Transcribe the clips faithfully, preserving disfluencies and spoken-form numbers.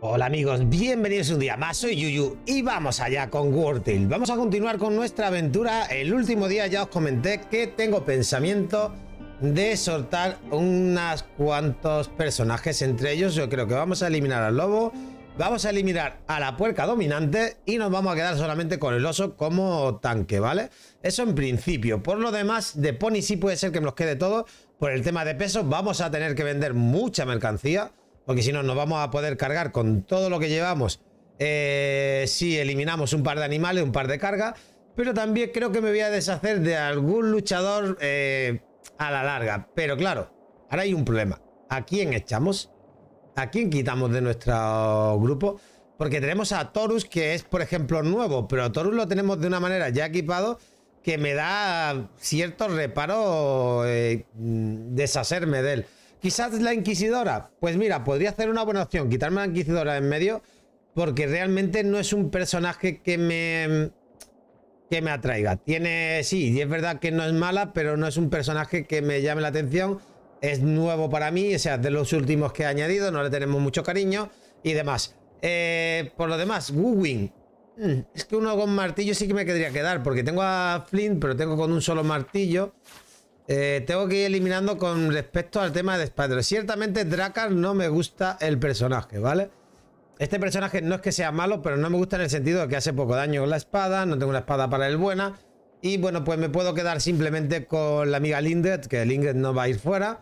Hola amigos, bienvenidos un día más, soy Yuyu y vamos allá con Wartales. Vamos a continuar con nuestra aventura. El último día ya os comenté que tengo pensamiento de soltar unos cuantos personajes. Entre ellos yo creo que vamos a eliminar al lobo, vamos a eliminar a la puerca dominante y nos vamos a quedar solamente con el oso como tanque, ¿vale? Eso en principio. Por lo demás, de pony sí puede ser que nos quede todo. Por el tema de peso vamos a tener que vender mucha mercancía, porque si no, nos vamos a poder cargar con todo lo que llevamos. Eh, sí, eliminamos un par de animales, un par de cargas. Pero también creo que me voy a deshacer de algún luchador eh, a la larga. Pero claro, ahora hay un problema. ¿A quién echamos? ¿A quién quitamos de nuestro grupo? Porque tenemos a Taurus, que es, por ejemplo, nuevo. Pero Taurus lo tenemos de una manera ya equipado que me da cierto reparo eh, deshacerme de él. Quizás la Inquisidora, pues mira, podría hacer una buena opción, quitarme a la Inquisidora en medio, porque realmente no es un personaje que me que me atraiga. Tiene, sí, y es verdad que no es mala, pero no es un personaje que me llame la atención. Es nuevo para mí, o sea, de los últimos que he añadido, no le tenemos mucho cariño y demás. Eh, por lo demás, Wu-Wing. Es que uno con martillo sí que me querría quedar, porque tengo a Flint, pero tengo con un solo martillo. Eh, tengo que ir eliminando con respecto al tema de espadas. Ciertamente Drakkar no me gusta el personaje, ¿vale? Este personaje no es que sea malo, pero no me gusta en el sentido de que hace poco daño con la espada. No tengo una espada para el buena. Y bueno, pues me puedo quedar simplemente con la amiga Lindet, que Lindet no va a ir fuera.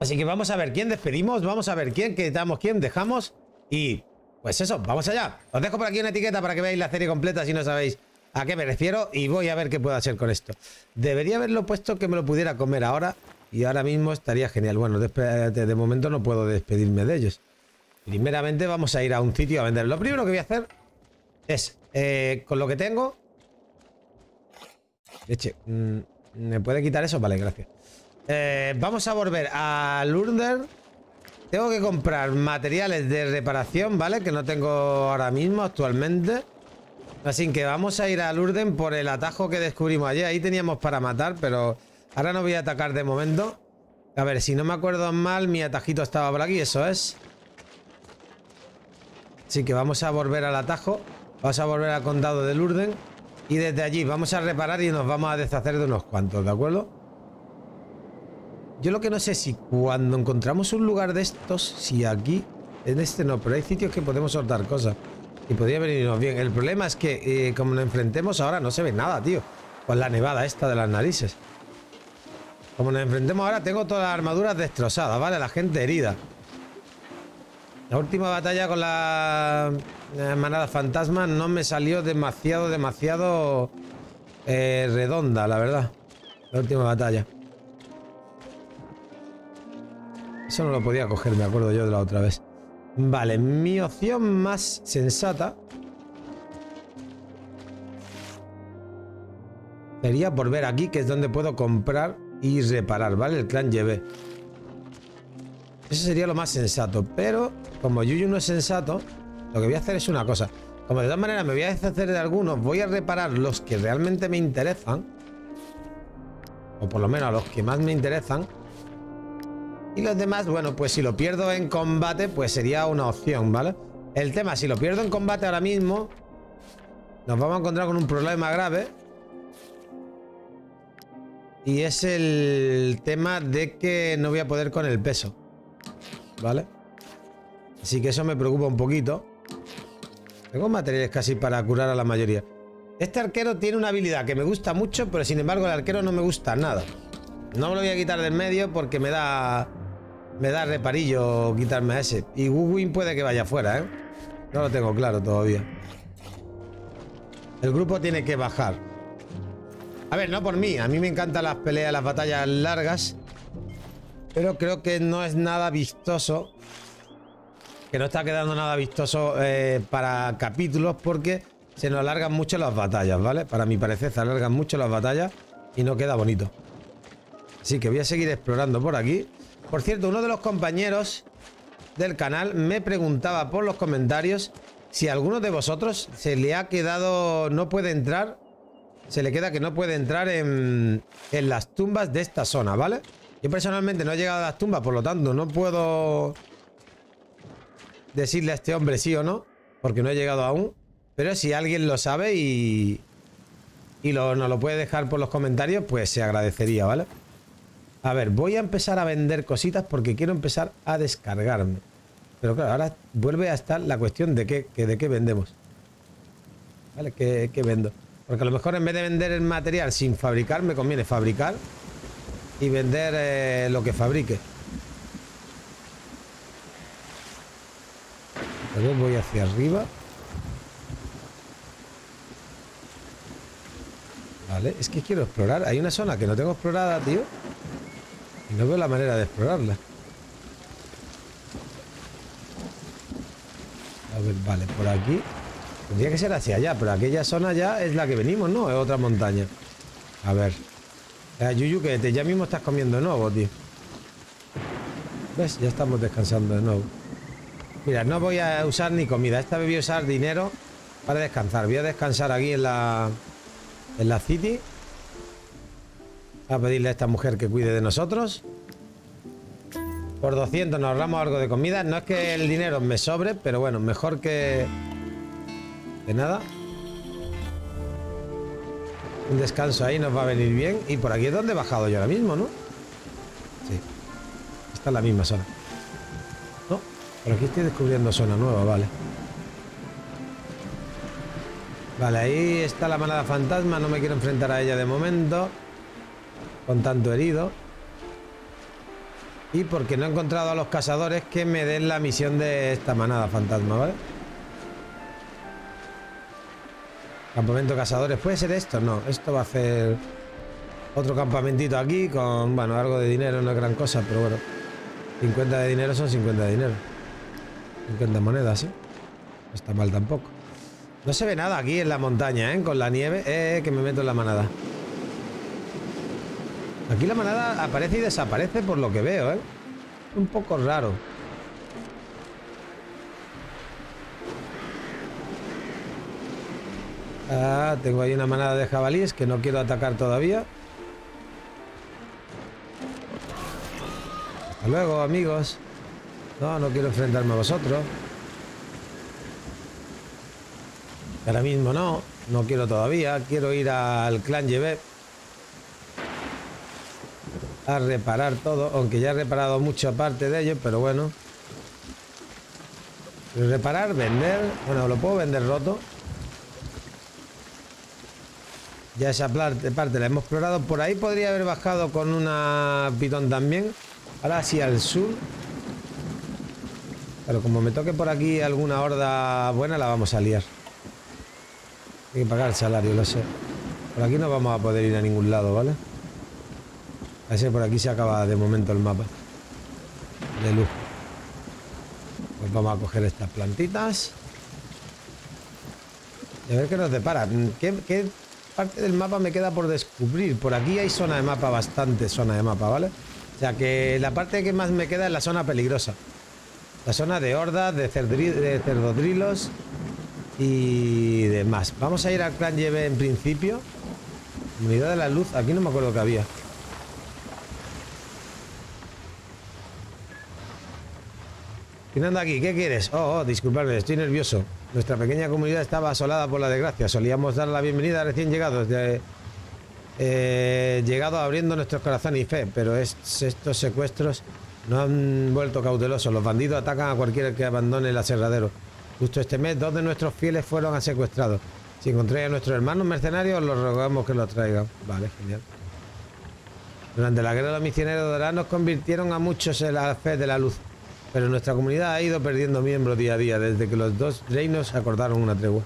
Así que vamos a ver quién despedimos, vamos a ver quién quitamos, quién dejamos. Y pues eso, vamos allá. Os dejo por aquí una etiqueta para que veáis la serie completa si no sabéis a qué me refiero, y voy a ver qué puedo hacer con esto. Debería haberlo puesto que me lo pudiera comer ahora, y ahora mismo estaría genial. Bueno, de, de momento no puedo despedirme de ellos. Primeramente vamos a ir a un sitio a vender. Lo primero que voy a hacer es, eh, con lo que tengo... Leche, ¿me puede quitar eso? Vale, gracias. Eh, vamos a volver a Lurden. Tengo que comprar materiales de reparación, ¿vale? Que no tengo ahora mismo, actualmente. Así que vamos a ir a Lurden por el atajo que descubrimos ayer. Ahí teníamos para matar, pero ahora no voy a atacar de momento. A ver, si no me acuerdo mal, mi atajito estaba por aquí, eso es. Así que vamos a volver al atajo. Vamos a volver al condado de Lurden. Y desde allí vamos a reparar y nos vamos a deshacer de unos cuantos, ¿de acuerdo? Yo lo que no sé es si cuando encontramos un lugar de estos, si aquí, en este no, pero hay sitios que podemos soltar cosas. Y podría venirnos bien. El problema es que eh, como nos enfrentemos ahora no se ve nada, tío. Con la nevada esta de las narices. Como nos enfrentemos ahora, tengo todas las armaduras destrozadas, ¿vale? La gente herida. La última batalla con la eh, manada fantasma no me salió demasiado, demasiado eh, redonda, la verdad. La última batalla. Eso no lo podía coger, me acuerdo yo de la otra vez. Vale, mi opción más sensata sería volver aquí, que es donde puedo comprar y reparar, ¿vale? El clan Y B. Eso sería lo más sensato, pero como Yuyu no es sensato, lo que voy a hacer es una cosa. Como de todas maneras me voy a deshacer de algunos, voy a reparar los que realmente me interesan, o por lo menos a los que más me interesan. Y los demás, bueno, pues si lo pierdo en combate, pues sería una opción, ¿vale? El tema, si lo pierdo en combate ahora mismo, nos vamos a encontrar con un problema grave. Y es el tema de que no voy a poder con el peso, ¿vale? Así que eso me preocupa un poquito. Tengo materiales casi para curar a la mayoría. Este arquero tiene una habilidad que me gusta mucho, pero sin embargo el arquero no me gusta nada. No me lo voy a quitar del medio porque me da... Me da reparillo quitarme a ese. Y Wuguin puede que vaya fuera, ¿eh? No lo tengo claro todavía. El grupo tiene que bajar. A ver, no por mí. A mí me encantan las peleas, las batallas largas. Pero creo que no es nada vistoso. Que no está quedando nada vistoso eh, para capítulos, porque se nos alargan mucho las batallas, ¿vale? Para mi parecer se alargan mucho las batallas y no queda bonito. Así que voy a seguir explorando por aquí. Por cierto, uno de los compañeros del canal me preguntaba por los comentarios si a alguno de vosotros se le ha quedado... No puede entrar. Se le queda que no puede entrar en, en las tumbas de esta zona, ¿vale? Yo personalmente no he llegado a las tumbas, por lo tanto no puedo... decirle a este hombre sí o no, porque no he llegado aún. Pero si alguien lo sabe y, y lo, nos lo puede dejar por los comentarios, pues se agradecería, ¿vale? A ver, voy a empezar a vender cositas porque quiero empezar a descargarme. Pero claro, ahora vuelve a estar la cuestión de qué, que, de qué vendemos. ¿Vale? ¿Qué, qué vendo? Porque a lo mejor en vez de vender el material sin fabricar, me conviene fabricar y vender eh, lo que fabrique. Pero voy hacia arriba. Vale, es que quiero explorar. Hay una zona que no tengo explorada, tío. Y no veo la manera de explorarla. A ver, vale, por aquí. Tendría que ser hacia allá, pero aquella zona ya es la que venimos, ¿no? Es otra montaña. A ver. Eh, Yuyu, que te, ya mismo estás comiendo de nuevo, tío. ¿Ves? Ya estamos descansando de nuevo. Mira, no voy a usar ni comida. Esta vez voy a usar dinero para descansar. Voy a descansar aquí en la... en la city. A pedirle a esta mujer que cuide de nosotros. Por doscientos nos ahorramos algo de comida. No es que el dinero me sobre, pero bueno, mejor que... de nada. Un descanso ahí nos va a venir bien. Y por aquí es donde he bajado yo ahora mismo, ¿no? Sí. Esta es la misma zona. No, por aquí estoy descubriendo zona nueva, vale. Vale, ahí está la manada fantasma. No me quiero enfrentar a ella de momento. Con tanto herido. Y porque no he encontrado a los cazadores que me den la misión de esta manada fantasma, ¿vale? Campamento cazadores. ¿Puede ser esto? No, esto va a ser otro campamentito aquí con, bueno, algo de dinero, no es gran cosa, pero bueno. cincuenta de dinero son cincuenta de dinero. cincuenta monedas, ¿sí? No está mal tampoco. No se ve nada aquí en la montaña, ¿eh? Con la nieve. Eh, que me meto en la manada. Aquí la manada aparece y desaparece por lo que veo, ¿eh? Un poco raro. Ah, tengo ahí una manada de jabalíes que no quiero atacar todavía. Hasta luego, amigos. No, no quiero enfrentarme a vosotros. Ahora mismo no. No quiero todavía. Quiero ir al clan Y B a reparar todo. Aunque ya he reparado mucha parte de ello, pero bueno. Reparar, vender. Bueno, lo puedo vender roto. Ya esa parte, parte la hemos explorado. Por ahí podría haber bajado con una pitón también. Ahora hacia el sur. Pero como me toque por aquí alguna horda buena, la vamos a liar. Hay que pagar el salario, lo sé. Por aquí no vamos a poder ir a ningún lado, ¿vale? A ver si por aquí se acaba de momento el mapa. De luz. Pues vamos a coger estas plantitas. Y a ver qué nos depara. ¿Qué...? qué Parte del mapa me queda por descubrir. Por aquí hay zona de mapa, bastante zona de mapa, ¿vale? O sea que la parte que más me queda es la zona peligrosa. La zona de hordas, de, cerdri, de cerdodrilos y demás. Vamos a ir al clan Y B en principio. Comunidad de la Luz, aquí no me acuerdo que había. ¿Quién anda aquí? ¿Qué quieres? Oh, oh, disculpadme, estoy nervioso. Nuestra pequeña comunidad estaba asolada por la desgracia. Solíamos dar la bienvenida a recién llegados. De, eh, llegados abriendo nuestros corazones y fe. Pero es, estos secuestros no han vuelto cautelosos. Los bandidos atacan a cualquiera que abandone el aserradero. Justo este mes, dos de nuestros fieles fueron secuestrados. Si encontráis a nuestros hermanos mercenarios, los rogamos que los traigan. Vale, genial. Durante la guerra de los misioneros dorados convirtieron a muchos en la fe de la luz. Pero nuestra comunidad ha ido perdiendo miembros día a día, desde que los dos reinos acordaron una tregua.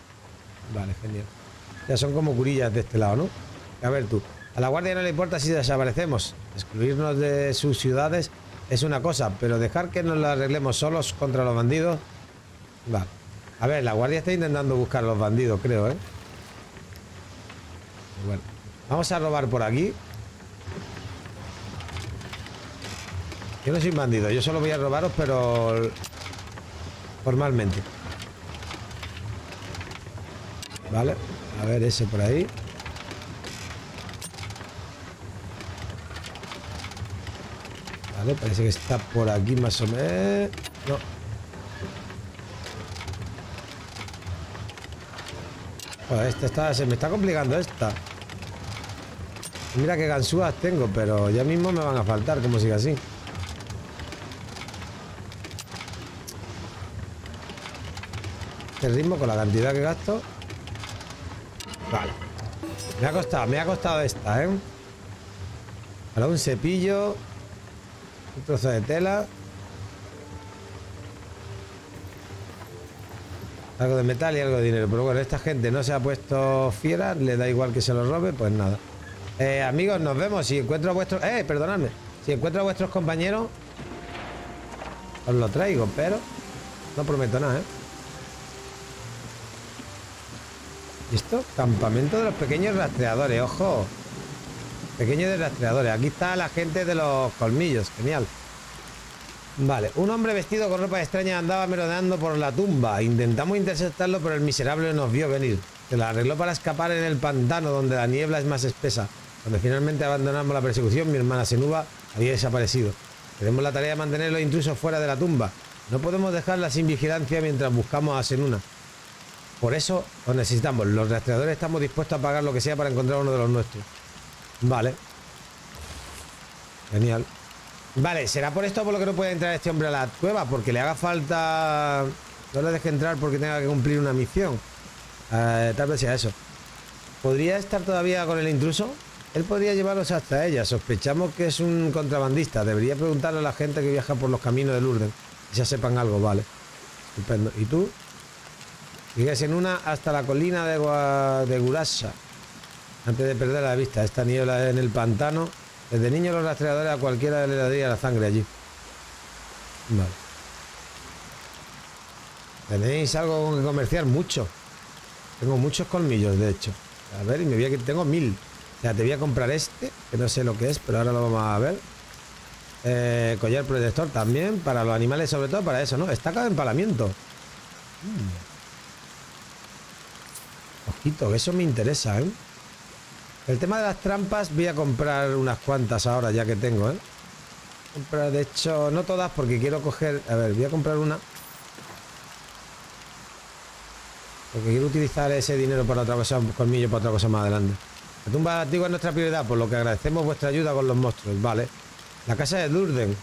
Vale, genial. Ya son como curillas de este lado, ¿no? A ver tú. A la guardia no le importa si desaparecemos. Excluirnos de sus ciudades es una cosa, pero dejar que nos la arreglemos solos contra los bandidos... Vale. A ver, la guardia está intentando buscar a los bandidos, creo, ¿eh? Bueno. Vamos a robar por aquí. Yo no soy bandido, yo solo voy a robaros, pero formalmente. Vale, a ver ese por ahí. Vale, parece que está por aquí más o menos. No. Bueno, esta está, se me está complicando esta. Mira qué ganzúas tengo, pero ya mismo me van a faltar, como siga así. Este ritmo con la cantidad que gasto. Vale. Me ha costado, me ha costado esta, ¿eh? Ahora un cepillo. Un trozo de tela. Algo de metal y algo de dinero. Pero bueno, esta gente no se ha puesto fiera. Le da igual que se lo robe, pues nada. Eh, amigos, nos vemos. Si encuentro a vuestros... Eh, perdonadme. Si encuentro a vuestros compañeros, os lo traigo, pero no prometo nada, ¿eh? ¿Listo? Campamento de los pequeños rastreadores. ¡Ojo! Pequeños de rastreadores. Aquí está la gente de los colmillos. Genial. Vale. Un hombre vestido con ropa extraña andaba merodeando por la tumba. Intentamos interceptarlo, pero el miserable nos vio venir. Se la arregló para escapar en el pantano, donde la niebla es más espesa. Cuando finalmente abandonamos la persecución, mi hermana Senua había desaparecido. Tenemos la tarea de mantener a los intrusos fuera de la tumba. No podemos dejarla sin vigilancia mientras buscamos a Senua. Por eso os necesitamos. Los rastreadores estamos dispuestos a pagar lo que sea para encontrar uno de los nuestros. Vale. Genial. Vale, será por esto por lo que no puede entrar este hombre a la cueva, porque le haga falta... No le deje entrar porque tenga que cumplir una misión. Eh, tal vez sea eso. ¿Podría estar todavía con el intruso? Él podría llevarlos hasta ella. Sospechamos que es un contrabandista. Debería preguntarle a la gente que viaja por los caminos de Lurden. Ya sepan algo, vale. Estupendo. ¿Y tú? Sigues en una hasta la colina de, Gua... de Gurasa. Antes de perder la vista. Esta niebla en el pantano. Desde niño los rastreadores a cualquiera le daría la sangre allí. Vale. Tenéis algo con que comerciar. Mucho. Tengo muchos colmillos, de hecho. A ver, y me voy a que tengo mil. O sea, te voy a comprar este, que no sé lo que es, pero ahora lo vamos a ver. Eh, collar protector también, para los animales, sobre todo para eso, ¿no? Estaca de empalamiento. Mm. Ojito, eso me interesa, ¿eh? El tema de las trampas, voy a comprar unas cuantas ahora, ya que tengo, ¿eh? Comprar, de hecho, no todas, porque quiero coger... A ver, voy a comprar una... Porque quiero utilizar ese dinero para otra cosa, colmillo para otra cosa más adelante. La tumba antigua es nuestra prioridad, por lo que agradecemos vuestra ayuda con los monstruos, vale. La casa de Lurden.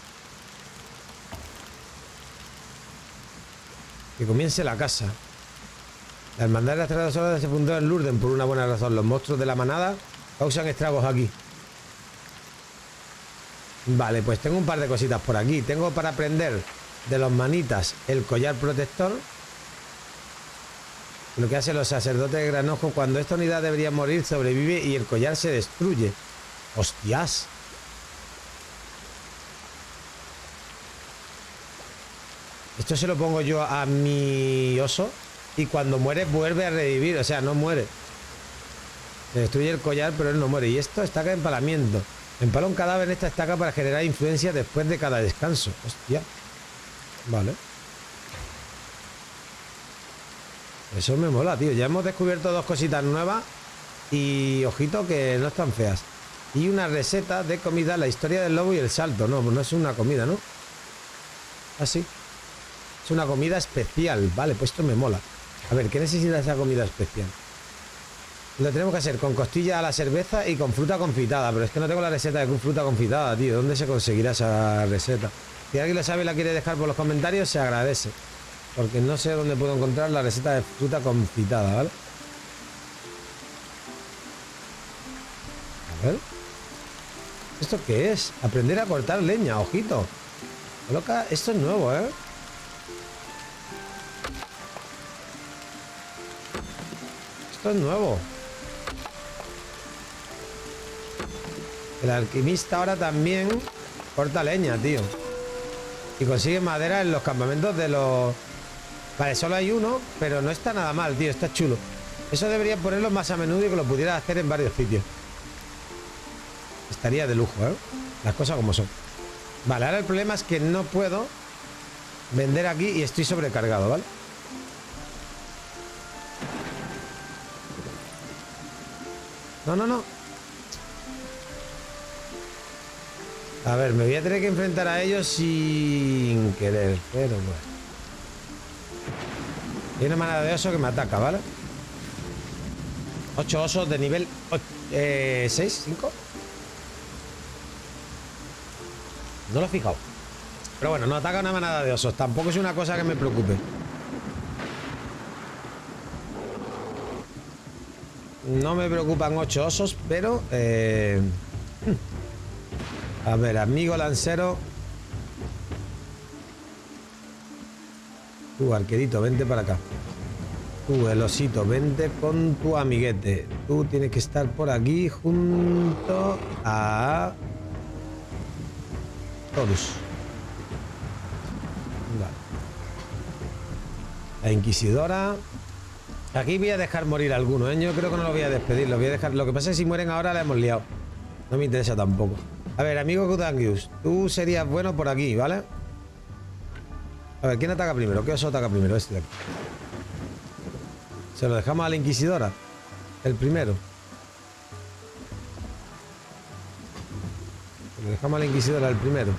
Que comience la casa. La hermandad de las tres horas se fundó en Lurden por una buena razón. Los monstruos de la manada causan estragos aquí. Vale, pues tengo un par de cositas por aquí. Tengo para aprender de los manitas el collar protector. Lo que hacen los sacerdotes de Granojo. Cuando esta unidad debería morir, sobrevive y el collar se destruye. ¡Hostias! Esto se lo pongo yo a mi oso. Y cuando muere, vuelve a revivir. O sea, no muere. Se destruye el collar, pero él no muere. Y esto, estaca de empalamiento. Empala un cadáver en esta estaca para generar influencia después de cada descanso. ¡Hostia! Vale. Eso me mola, tío. Ya hemos descubierto dos cositas nuevas. Y ojito que no están feas. Y una receta de comida. La historia del lobo y el salto. No, no es una comida, ¿no? Ah, sí. Es una comida especial. Vale, pues esto me mola. A ver, ¿qué necesita esa comida especial? Lo tenemos que hacer con costilla a la cerveza y con fruta confitada. Pero es que no tengo la receta de fruta confitada, tío. ¿Dónde se conseguirá esa receta? Si alguien lo sabe y la quiere dejar por los comentarios, se agradece. Porque no sé dónde puedo encontrar la receta de fruta confitada, ¿vale? A ver. ¿Esto qué es? Aprender a cortar leña, ojito. Coloca... Esto es nuevo, ¿eh? Esto es nuevo. El alquimista ahora también corta leña, tío. Y consigue madera en los campamentos de los... Vale, solo hay uno, pero no está nada mal, tío. Está chulo. Eso debería ponerlo más a menudo y que lo pudiera hacer en varios sitios. Estaría de lujo, ¿eh? Las cosas como son. Vale, ahora el problema es que no puedo vender aquí y estoy sobrecargado, ¿vale? No, no, no. A ver, me voy a tener que enfrentar a ellos sin querer, pero bueno. Hay una manada de oso que me ataca, ¿vale? Ocho osos de nivel eh, seis, cinco. No lo he fijado. Pero bueno, no ataca una manada de osos. Tampoco es una cosa que me preocupe. No me preocupan ocho osos, pero... Eh... A ver, amigo lancero. Tú, arquerito, vente para acá. Tú, el osito, vente con tu amiguete. Tú tienes que estar por aquí junto a... Taurus. Vale. La inquisidora... Aquí voy a dejar morir a alguno, ¿eh? Yo creo que no lo voy a despedir, lo voy a dejar. Lo que pasa es que si mueren ahora la hemos liado. No me interesa tampoco. A ver, amigo Kodangiou, tú serías bueno por aquí, ¿vale? A ver, ¿quién ataca primero? ¿Qué oso ataca primero? Este de aquí. Se lo dejamos a la inquisidora. El primero. Se lo dejamos a la inquisidora el primero.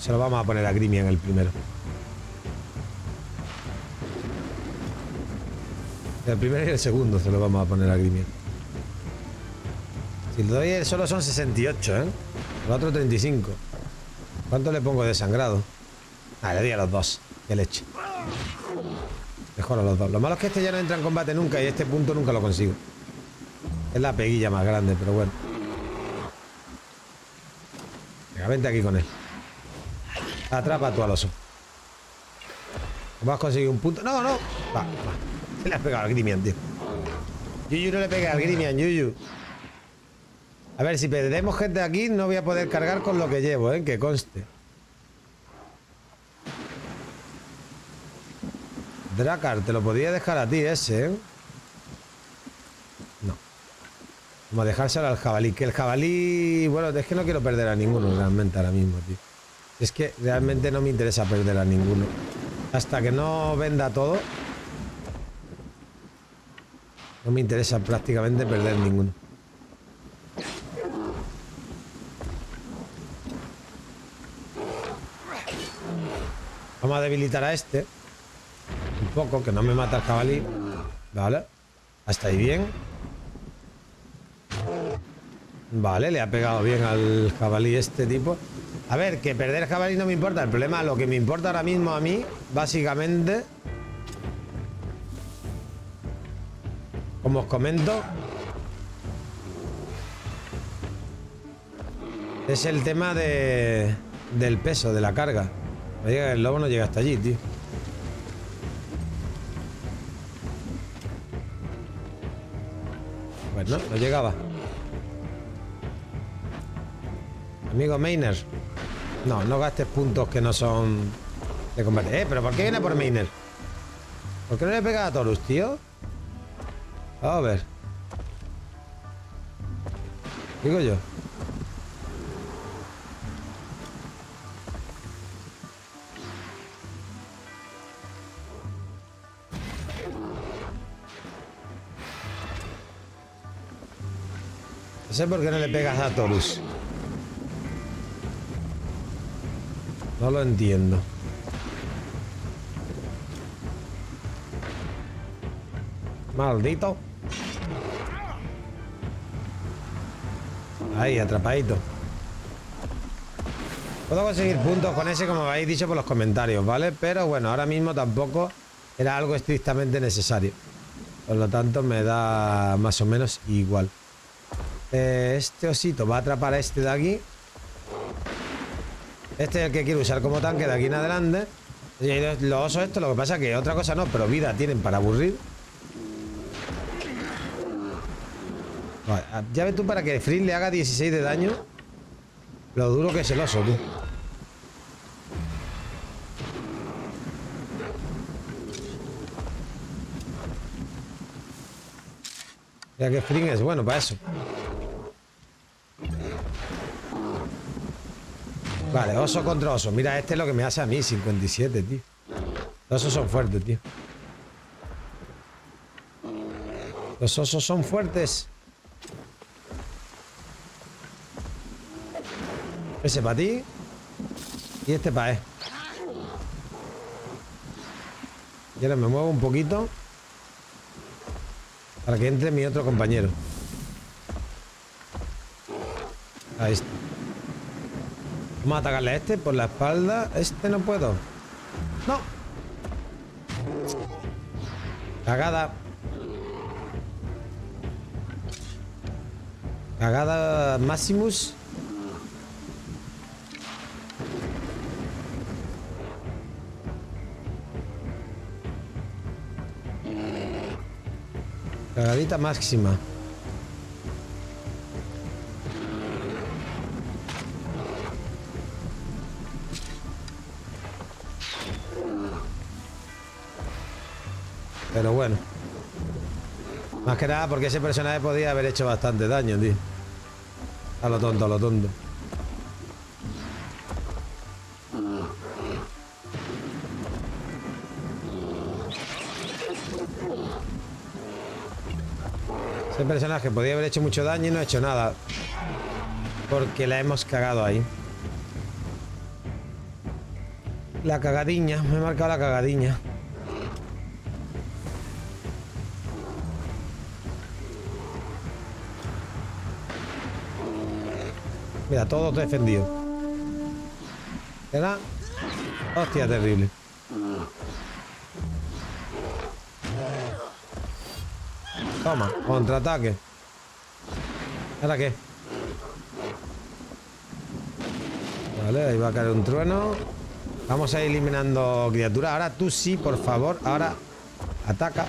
Se lo vamos a poner a Grimian el primero. El primero y el segundo se lo vamos a poner a Grimian. Si le doy solo son sesenta y ocho, ¿eh? El otro treinta y cinco. ¿Cuánto le pongo de sangrado? Ah, le doy a los dos. Qué leche. Mejor a los dos. Lo malo es que este ya no entra en combate nunca y este punto nunca lo consigo. Es la peguilla más grande, pero bueno. Venga, vente aquí con él. Atrapa tú al oso. Vas a conseguir un punto. No, no. Va, va. Se le has pegado al Grimian, tío. Yuyu no le pega al Grimian, Yuyu. A ver, si perdemos gente aquí, no voy a poder cargar con lo que llevo, ¿eh? Que conste. Drakkar, te lo podía dejar a ti ese, ¿eh? No. Vamos a dejárselo al jabalí. Que el jabalí... Bueno, es que no quiero perder a ninguno realmente ahora mismo, tío. Es que realmente no me interesa perder a ninguno. Hasta que no venda todo... No me interesa prácticamente perder ninguno. Vamos a debilitar a este. Un poco, que no me mata el jabalí. Vale. Hasta ahí bien. Vale, le ha pegado bien al jabalí este tipo. A ver, que perder jabalí no me importa. El problema, lo que me importa ahora mismo a mí, básicamente... Como os comento, es el tema de, del peso, de la carga. El lobo no llega hasta allí, tío. Pues no, no llegaba. Amigo Mainer. No, no gastes puntos que no son de combate. Eh, pero ¿por qué viene por Mainer? ¿Por qué no le pega a Taurus, tío? A ver. Digo yo. No sé por qué no le pegas a Taurus. No lo entiendo. Maldito. Ahí, atrapadito. Puedo conseguir puntos con ese, como habéis dicho por los comentarios, ¿vale? Pero bueno, ahora mismo tampoco era algo estrictamente necesario. Por lo tanto, me da más o menos igual. Eh, este osito va a atrapar a este de aquí. Este es el que quiero usar como tanque de aquí en adelante. Y los osos estos, lo que pasa que otra cosa no, pero vida tienen para aburrir. Ya ves tú, para que Flint le haga dieciséis de daño, lo duro que es el oso, tú. Ya que Flint es bueno para eso. Vale, oso contra oso. Mira, este es lo que me hace a mí, cincuenta y siete, tío. Los osos son fuertes, tío. Los osos son fuertes. Ese para ti. Y este para él. Y ahora me muevo un poquito para que entre mi otro compañero. Ahí está. Vamos a atacarle a este por la espalda. Este no puedo. ¡No! Cagada. Cagada Maximus. Cagadita máxima. Pero bueno. Más que nada porque ese personaje podía haber hecho bastante daño, tío. A lo tonto, a lo tonto. Ese personaje podía haber hecho mucho daño y no ha hecho nada. Porque la hemos cagado ahí. La cagadiña. Me he marcado la cagadiña. Mira, todo defendido. ¿Verdad? Hostia, terrible. Toma, contraataque. ¿Ahora qué? Vale, ahí va a caer un trueno. Vamos a ir eliminando criaturas. Ahora tú sí, por favor. Ahora ataca.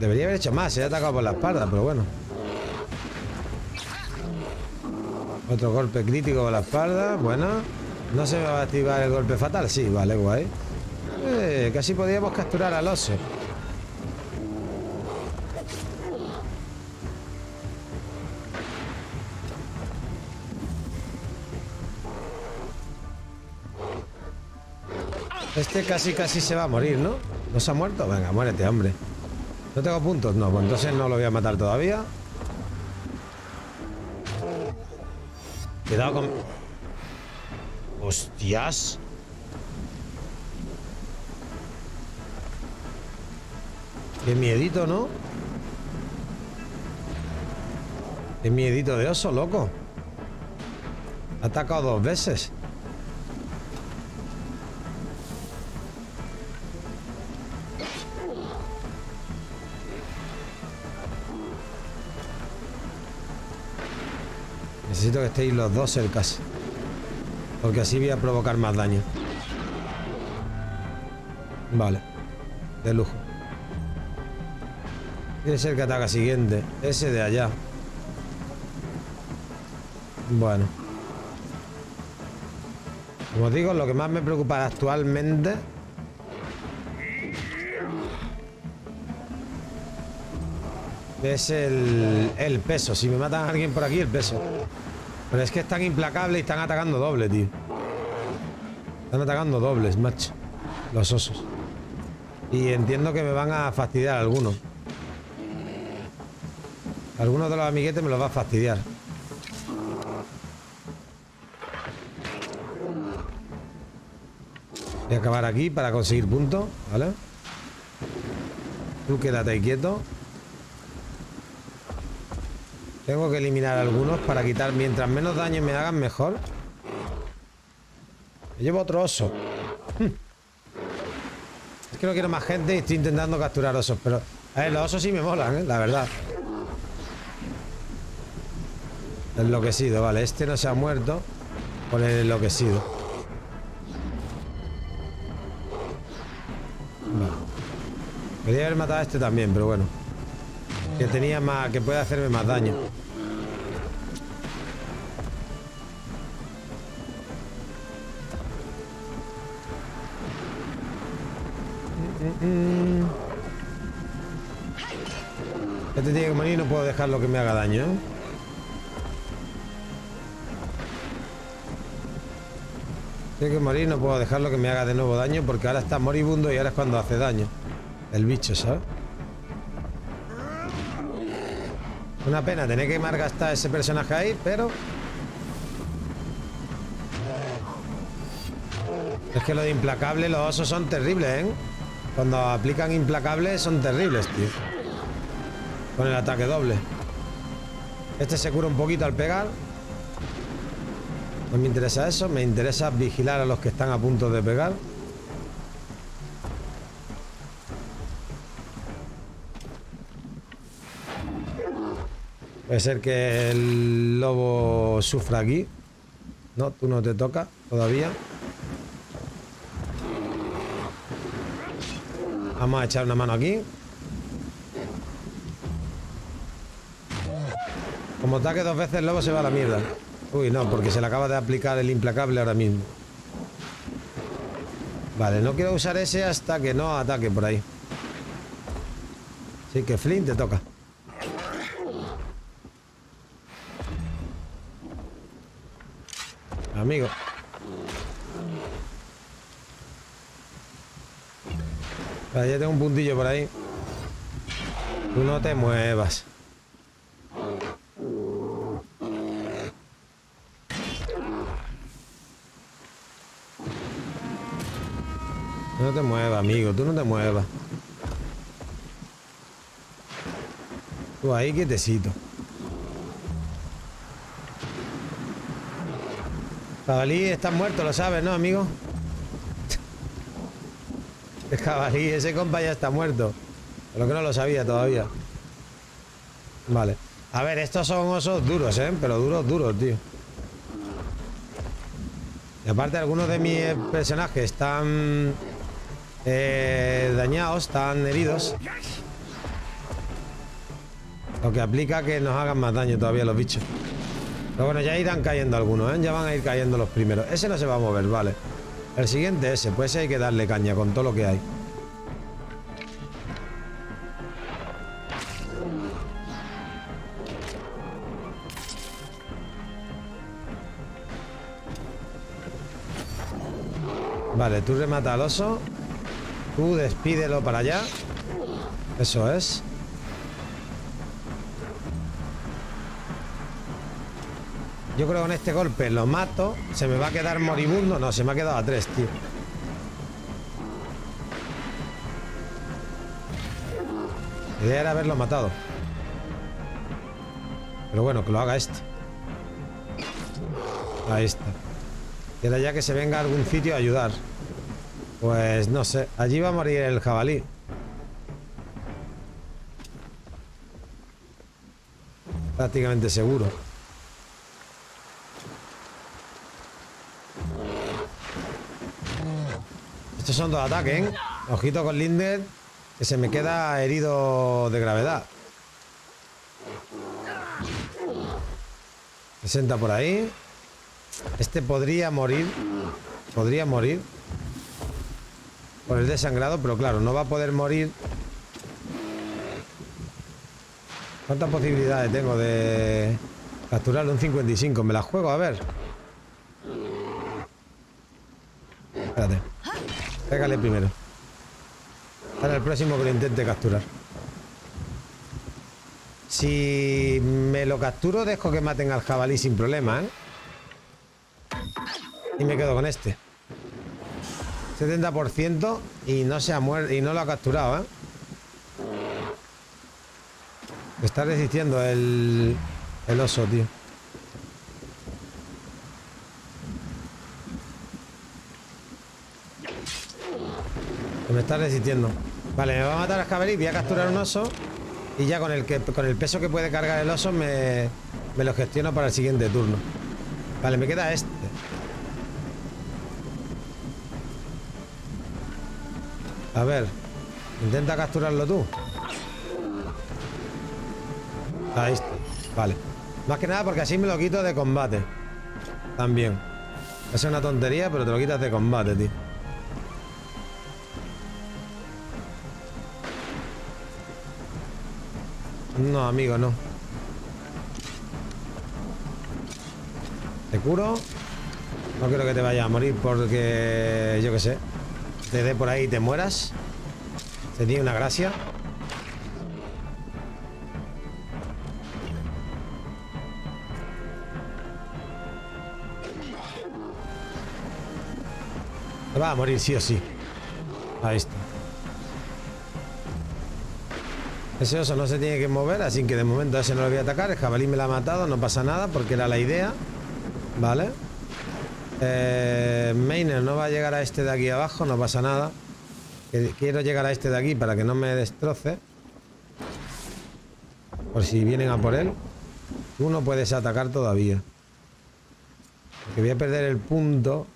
Debería haber hecho más, se ha atacado por la espalda, pero bueno. Otro golpe crítico por la espalda, bueno. ¿No se me va a activar el golpe fatal? Sí, vale, guay. Eh, casi podíamos capturar al oso. Este casi casi se va a morir, ¿no? ¿No se ha muerto? Venga, muérete, hombre. ¿No tengo puntos? No, pues entonces no lo voy a matar todavía. Cuidado con... ¡Hostias! Qué miedito, ¿no? Qué miedito de oso, loco. Ha atacado dos veces. Necesito que estéis los dos cercas, porque así voy a provocar más daño. Vale. De lujo. Tiene que ser que ataca siguiente. Ese de allá. Bueno. Como os digo, lo que más me preocupa actualmente... es el, el peso. Si me matan a alguien por aquí, el peso. Pero es que están implacables y están atacando doble, tío. Están atacando dobles, macho. Los osos. Y entiendo que me van a fastidiar algunos. Algunos de los amiguetes me los va a fastidiar. Voy a acabar aquí para conseguir puntos, ¿vale? Tú quédate ahí quieto. Tengo que eliminar algunos para quitar. Mientras menos daño me hagan, mejor. Me llevo otro oso. Es que no quiero más gente y estoy intentando capturar osos. Pero, a ver, los osos sí me molan, ¿eh? La verdad. Enloquecido, vale. Este no se ha muerto por el enloquecido. Vale. Quería haber matado a este también, pero bueno. Que tenía más... que puede hacerme más daño. Este tiene que morir y no puedo dejarlo que me haga daño, ¿eh? Tiene que morir y no puedo dejarlo que me haga de nuevo daño, porque ahora está moribundo y ahora es cuando hace daño. El bicho, ¿sabes? Una pena tener que malgastar ese personaje ahí, pero... Es que lo de implacable, los osos son terribles, ¿eh? Cuando aplican implacable son terribles, tío. Con el ataque doble. Este se cura un poquito al pegar. No me interesa eso. Me interesa vigilar a los que están a punto de pegar. Puede ser que el lobo sufra aquí. No, tú no te tocas todavía. Vamos a echar una mano aquí. Como ataque dos veces el lobo se va a la mierda. Uy, no, porque se le acaba de aplicar el implacable ahora mismo. Vale, no quiero usar ese hasta que no ataque por ahí. Así que Flint te toca. Amigo. Vale, ya tengo un puntillo por ahí. Tú no te muevas. Tú no te muevas, amigo. Tú no te muevas. Tú ahí quietecito. Jabalí, estás muerto, lo sabes, ¿no, amigo? El jabalí, ese compa ya está muerto. Pero que no lo sabía todavía. Vale. A ver, estos son osos duros, ¿eh? Pero duros, duros, tío. Y aparte, algunos de mis personajes están eh, dañados, están heridos. Lo que aplica que nos hagan más daño todavía los bichos. Pero bueno, ya irán cayendo algunos, ¿eh? Ya van a ir cayendo los primeros. Ese no se va a mover, vale. El siguiente ese, pues ese hay que darle caña con todo lo que hay. Vale, tú remata al oso. Tú despídelo para allá. Eso es. Yo creo que con este golpe lo mato. Se me va a quedar moribundo. No, se me ha quedado a tres, tío. La idea era haberlo matado. Pero bueno, que lo haga este. Ahí está. Y ahora ya que se venga a algún sitio a ayudar. Pues no sé. Allí va a morir el jabalí. Prácticamente seguro. Estos son dos ataques, ¿eh? Ojito con Lindet, que se me queda herido de gravedad. sesenta por ahí. Este podría morir. Podría morir. Por el desangrado, pero claro, no va a poder morir. ¿Cuántas posibilidades tengo de capturarlo? Un cincuenta y cinco. Me la juego, a ver. Espérate. Pégale primero. Para el próximo que lo intente capturar. Si me lo capturo, dejo que maten al jabalí sin problema, ¿eh? Y me quedo con este. setenta por ciento y no se ha muerto y no lo ha capturado, ¿eh? Está resistiendo el, el oso, tío. Me está resistiendo. Vale, me va a matar a jabalí. Voy a capturar un oso. Y ya con el, que, con el peso que puede cargar el oso me, me lo gestiono para el siguiente turno. Vale, me queda este. A ver. Intenta capturarlo tú. Ahí está. Vale. Más que nada porque así me lo quito de combate. También. Es una tontería, pero te lo quitas de combate, tío. No, amigo, no. Te curo. No quiero que te vayas a morir porque, yo qué sé, te dé por ahí y te mueras. Te tiene una gracia. Va a morir sí o sí. Ahí está. Ese oso no se tiene que mover, así que de momento ese no lo voy a atacar. El jabalí me lo ha matado, no pasa nada, porque era la idea. Vale. Eh, Mainer no va a llegar a este de aquí abajo, no pasa nada. Quiero llegar a este de aquí para que no me destroce. Por si vienen a por él. Tú no puedes atacar todavía. Porque voy a perder el punto.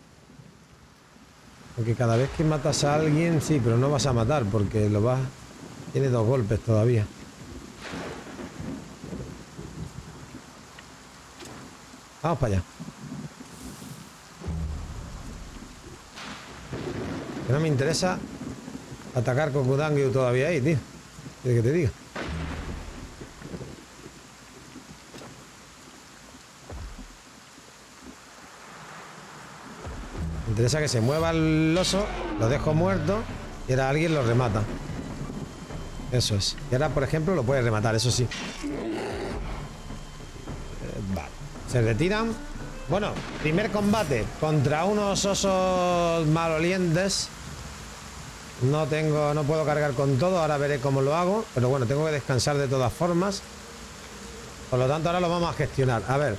Porque cada vez que matas a alguien, sí, pero no vas a matar porque lo vas... Tiene dos golpes todavía. Vamos para allá. Que no me interesa atacar con Kodangiou todavía ahí, tío. ¿Quieres que te diga? Me interesa que se mueva el oso, lo dejo muerto y ahora alguien lo remata. Eso es. Y ahora, por ejemplo, lo puedes rematar, eso sí. Eh, vale. Se retiran. Bueno, primer combate contra unos osos malolientes. No tengo, no puedo cargar con todo. Ahora veré cómo lo hago. Pero bueno, tengo que descansar de todas formas. Por lo tanto, ahora lo vamos a gestionar. A ver.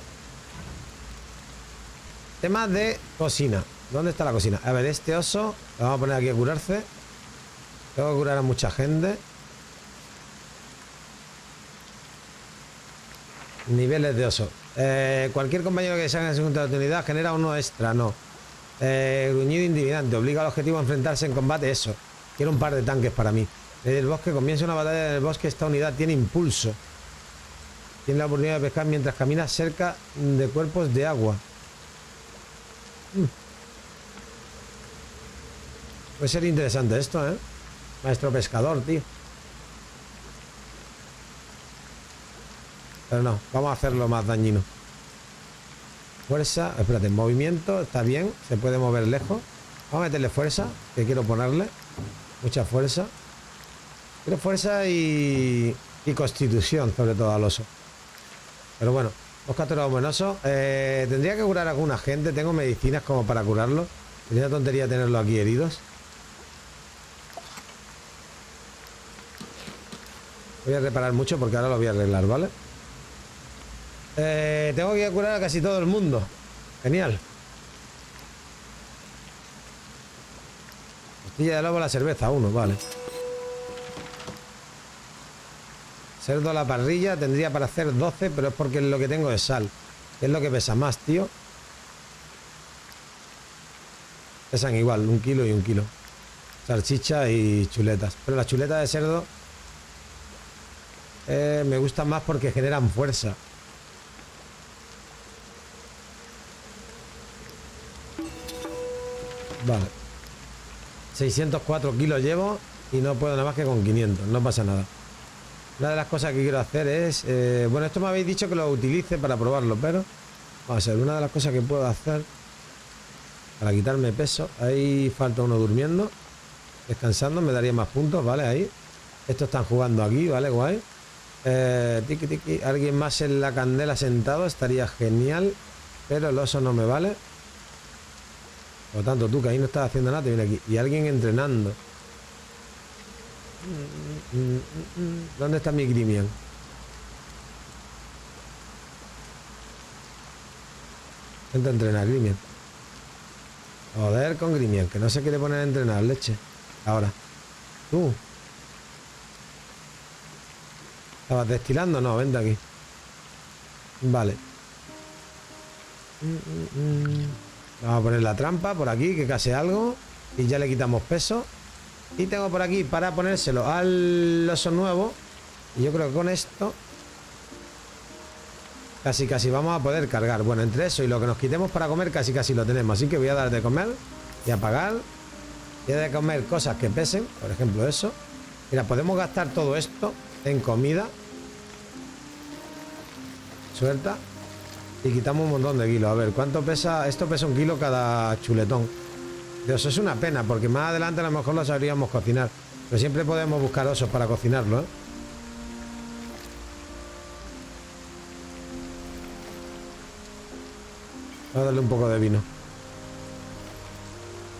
Tema de cocina. ¿Dónde está la cocina? A ver, este oso. Lo vamos a poner aquí a curarse. Tengo que curar a mucha gente. Niveles de oso. Eh, cualquier compañero que se haga en segunda oportunidad genera uno extra, no. Eh, gruñido intimidante. Obliga al objetivo a enfrentarse en combate. Eso. Quiero un par de tanques para mí. En el bosque comienza una batalla en el bosque. Esta unidad tiene impulso. Tiene la oportunidad de pescar mientras camina cerca de cuerpos de agua. Mm. Puede ser interesante esto, ¿eh? Maestro pescador, tío. Pero no, vamos a hacerlo más dañino. Fuerza, espérate, movimiento, está bien, se puede mover lejos. Vamos a meterle fuerza, que quiero ponerle. Mucha fuerza. Quiero fuerza y, y constitución, sobre todo al oso. Pero bueno, hemos capturado un buen oso. Eh, tendría que curar a alguna gente, tengo medicinas como para curarlo. Sería una tontería tenerlo aquí heridos. Voy a reparar mucho porque ahora lo voy a arreglar, ¿vale? Eh, tengo que curar a casi todo el mundo. Genial. Costilla de lobo a la cerveza, uno, vale. Cerdo a la parrilla, tendría para hacer doce, pero es porque lo que tengo es sal. Es lo que pesa más, tío. Pesan igual, un kilo y un kilo. Salchicha y chuletas. Pero las chuletas de cerdo eh, me gustan más porque generan fuerza. Vale, seiscientos cuatro kilos llevo y no puedo nada más que con quinientos, no pasa nada. Una de las cosas que quiero hacer es... Eh, bueno, esto me habéis dicho que lo utilice para probarlo, pero... Va a ser una de las cosas que puedo hacer para quitarme peso. Ahí falta uno durmiendo, descansando, me daría más puntos, ¿vale? Ahí. Estos están jugando aquí, ¿vale? Guay. Eh, tiki, tiki. Alguien más en la candela sentado estaría genial, pero el oso no me vale. Por lo tanto, tú que ahí no estás haciendo nada, te viene aquí. Y alguien entrenando. ¿Dónde está mi Grimian? Intenta entrenar, Grimian. Joder con Grimian, que no se quiere poner a entrenar, leche. Ahora. Tú. ¿Estabas destilando? No, vente aquí. Vale. Vamos a poner la trampa por aquí, que case algo. Y ya le quitamos peso. Y tengo por aquí para ponérselo al oso nuevo. Y yo creo que con esto... Casi, casi vamos a poder cargar. Bueno, entre eso y lo que nos quitemos para comer, casi, casi lo tenemos. Así que voy a dar de comer y apagar. Voy a dar de comer cosas que pesen. Por ejemplo, eso. Mira, podemos gastar todo esto en comida. Suelta. Y quitamos un montón de kilos. A ver, ¿cuánto pesa? Esto pesa un kilo cada chuletón. Dios, es una pena, porque más adelante a lo mejor lo sabríamos cocinar. Pero siempre podemos buscar osos para cocinarlo, ¿eh? Voy a darle un poco de vino.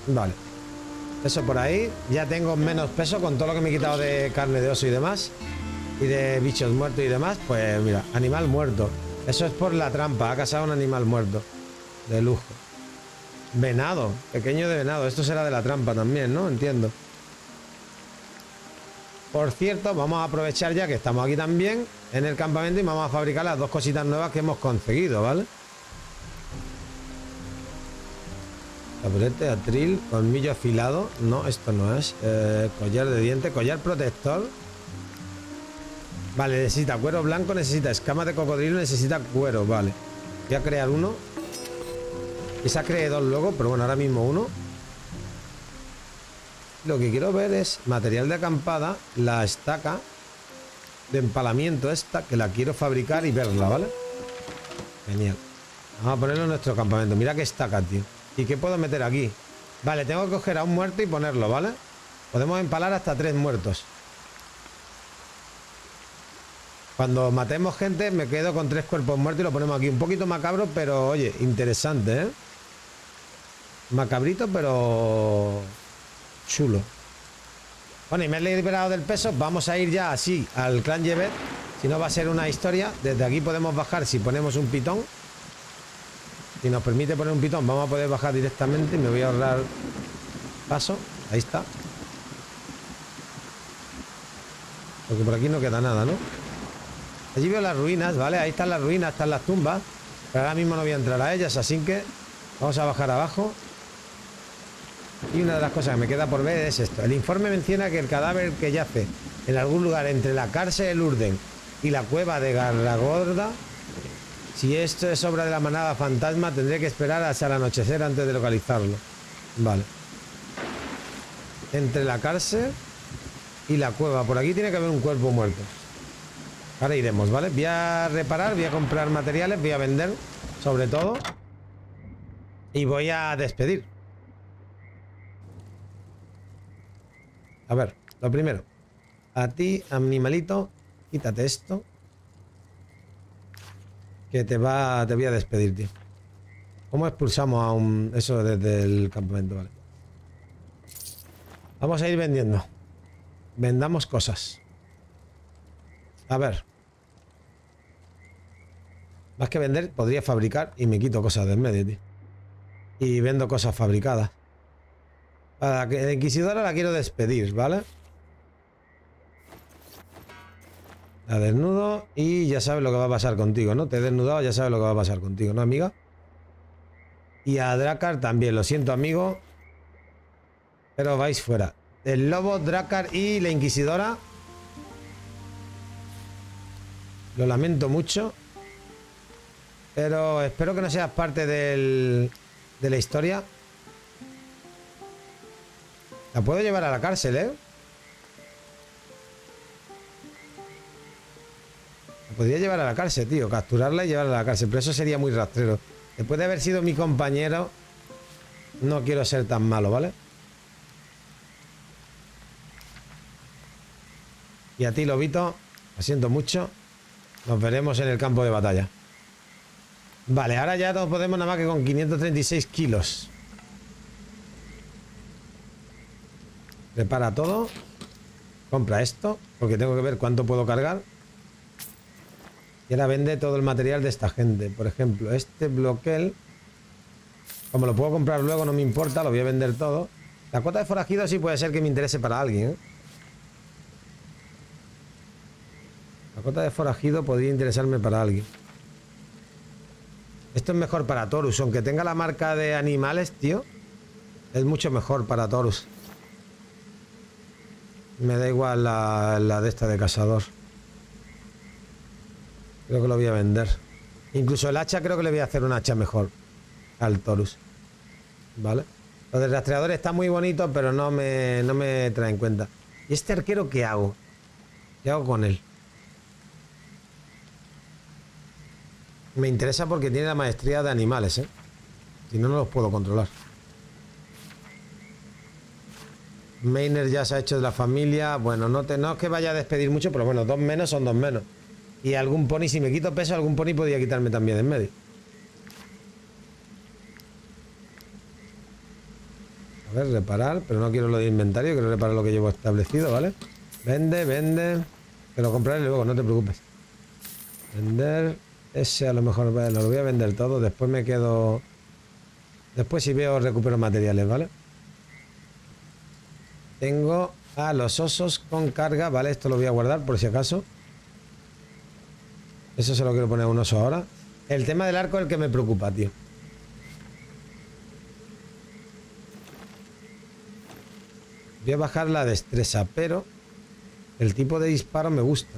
Vale. Eso por ahí. Ya tengo menos peso con todo lo que me he quitado de carne de oso y demás. Y de bichos muertos y demás. Pues mira, animal muerto. Eso es por la trampa. Ha cazado un animal muerto. De lujo. Venado. Pequeño de venado. Esto será de la trampa también, ¿no? Entiendo. Por cierto, vamos a aprovechar ya que estamos aquí también en el campamento y vamos a fabricar las dos cositas nuevas que hemos conseguido, ¿vale? Tapete, atril, colmillo afilado. No, esto no es. Eh, collar de diente, collar protector. Vale, necesita cuero blanco, necesita escamas de cocodrilo, necesita cuero, vale. Voy a crear uno. Quizá cree dos luego, pero bueno, ahora mismo uno. Lo que quiero ver es material de acampada, la estaca de empalamiento esta, que la quiero fabricar y verla, ¿vale? Genial. Vamos a ponerlo en nuestro campamento. Mira qué estaca, tío. ¿Y qué puedo meter aquí? Vale, tengo que coger a un muerto y ponerlo, ¿vale? Podemos empalar hasta tres muertos. Cuando matemos gente me quedo con tres cuerpos muertos y lo ponemos aquí. Un poquito macabro, pero oye, interesante, ¿eh? Macabrito, pero chulo. Bueno, y me he liberado del peso. Vamos a ir ya así al clan Y B. Si no va a ser una historia. Desde aquí podemos bajar si ponemos un pitón. Si nos permite poner un pitón, vamos a poder bajar directamente. Me voy a ahorrar paso. Ahí está. Porque por aquí no queda nada, ¿no? Allí veo las ruinas, ¿vale? Ahí están las ruinas, están las tumbas. Pero ahora mismo no voy a entrar a ellas, así que vamos a bajar abajo. Y una de las cosas que me queda por ver es esto. El informe menciona que el cadáver que yace en algún lugar entre la cárcel de Lurden y la cueva de Garragorda. Si esto es obra de la manada fantasma, tendré que esperar hasta el anochecer antes de localizarlo. Vale. Entre la cárcel y la cueva. Por aquí tiene que haber un cuerpo muerto. Ahora iremos, ¿vale? Voy a reparar, voy a comprar materiales, voy a vender, sobre todo. Y voy a despedir. A ver, lo primero. A ti, animalito, quítate esto. Que te va, te voy a despedir, tío. ¿Cómo expulsamos a un... eso desde el campamento, vale? Vamos a ir vendiendo. Vendamos cosas. A ver. Más que vender, podría fabricar y me quito cosas del medio, tío. Y vendo cosas fabricadas. A la inquisidora la quiero despedir, ¿vale? La desnudo y ya sabes lo que va a pasar contigo, ¿no? Te he desnudado, ya sabes lo que va a pasar contigo, ¿no, amiga? Y a Drakkar también, lo siento, amigo. Pero vais fuera. El lobo, Drakkar y la inquisidora. Lo lamento mucho. Pero espero que no seas parte del, de la historia. La puedo llevar a la cárcel, ¿eh? Podría llevar a la cárcel, tío. Capturarla y llevarla a la cárcel. Pero eso sería muy rastrero. Después de haber sido mi compañero, no quiero ser tan malo, ¿vale? Y a ti, lobito, lo siento mucho. Nos veremos en el campo de batalla. Vale, ahora ya nos podemos nada más que con quinientos treinta y seis kilos. Repara todo. Compra esto, porque tengo que ver cuánto puedo cargar. Y ahora vende todo el material de esta gente. Por ejemplo, este bloquel, como lo puedo comprar luego, no me importa, lo voy a vender todo. La cuota de forajido sí puede ser que me interese para alguien, ¿eh? La cuota de forajido podría interesarme para alguien. Esto es mejor para Taurus. Aunque tenga la marca de animales, tío, es mucho mejor para Taurus. Me da igual la, la de esta de cazador. Creo que lo voy a vender. Incluso el hacha creo que le voy a hacer un hacha mejor al Taurus. ¿Vale? Lo del rastreador está muy bonito, pero no me, no me trae en cuenta. ¿Y este arquero qué hago? ¿Qué hago con él? Me interesa porque tiene la maestría de animales, ¿eh? Si no, no los puedo controlar. Maynard ya se ha hecho de la familia. Bueno, no, te, no es que vaya a despedir mucho, pero bueno, dos menos son dos menos. Y algún pony, si me quito peso, algún pony podría quitarme también en medio. A ver, reparar, pero no quiero lo de inventario, quiero reparar lo que llevo establecido, ¿vale? Vende, vende. Que lo compraré luego, no te preocupes. Vender. Ese a lo mejor no lo voy a vender todo. Después me quedo... Después si veo recupero materiales, ¿vale? Tengo a los osos con carga, ¿vale? Esto lo voy a guardar por si acaso. Eso se lo quiero poner a un oso ahora. El tema del arco es el que me preocupa, tío. Voy a bajar la destreza, pero el tipo de disparo me gusta.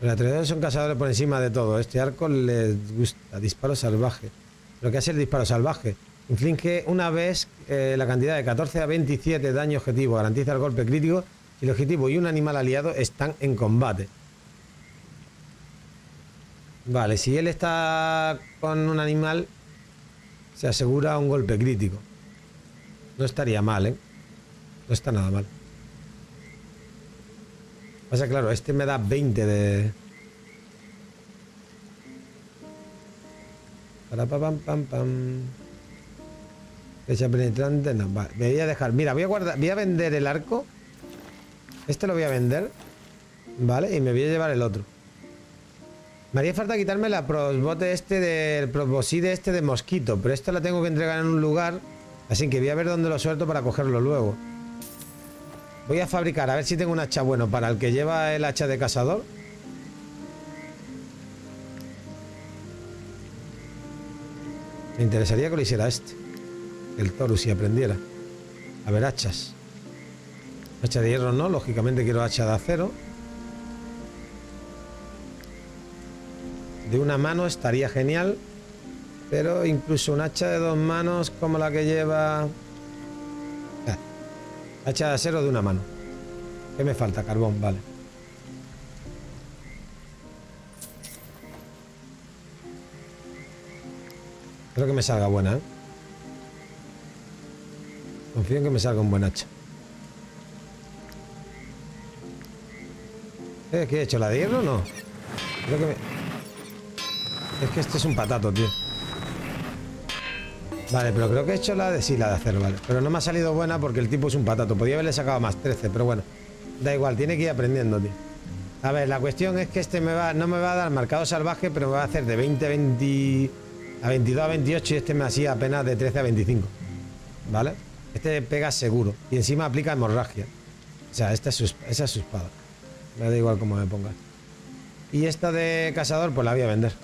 Los atrevadores son cazadores por encima de todo. Este arco les gusta. Disparo salvaje. Lo que hace el disparo salvaje. Inflige una vez eh, la cantidad de catorce a veintisiete daño objetivo. Garantiza el golpe crítico si el objetivo y un animal aliado están en combate. Vale, si él está con un animal, se asegura un golpe crítico. No estaría mal, ¿eh? No está nada mal. O sea, claro, este me da veinte de... Para pam pam pam. Fecha penetrante, no, vale. Me voy a dejar. Mira, voy a guardar, voy a vender el arco. Este lo voy a vender, ¿vale? Y me voy a llevar el otro. Me haría falta quitarme la prosbote este del prosboside este de mosquito, pero esta la tengo que entregar en un lugar, así que voy a ver dónde lo suelto para cogerlo luego. Voy a fabricar, a ver si tengo un hacha bueno para el que lleva el hacha de cazador. Me interesaría que lo hiciera este. El Taurus, si aprendiera. A ver, hachas. Hacha de hierro no, lógicamente quiero hacha de acero. De una mano estaría genial. Pero incluso un hacha de dos manos como la que lleva... Hacha de acero de una mano. ¿Qué me falta? Carbón, vale. Creo que me salga buena, ¿eh? Confío en que me salga un buen hacha. ¿Eh? ¿Qué he hecho? ¿La de hierro o no? Creo que me... Es que este es un patato, tío. Vale, pero creo que he hecho la de... Sí, la de acero, vale. Pero no me ha salido buena porque el tipo es un patato. Podría haberle sacado más trece, pero bueno. Da igual, tiene que ir aprendiendo, tío. A ver, la cuestión es que este me va, no me va a dar marcado salvaje, pero me va a hacer de veinte a veintidós a veintiocho y este me hacía apenas de trece a veinticinco. ¿Vale? Este pega seguro. Y encima aplica hemorragia. O sea, esta es su, esa es su espada. Me da igual como me ponga. Y esta de cazador, pues la voy a vender.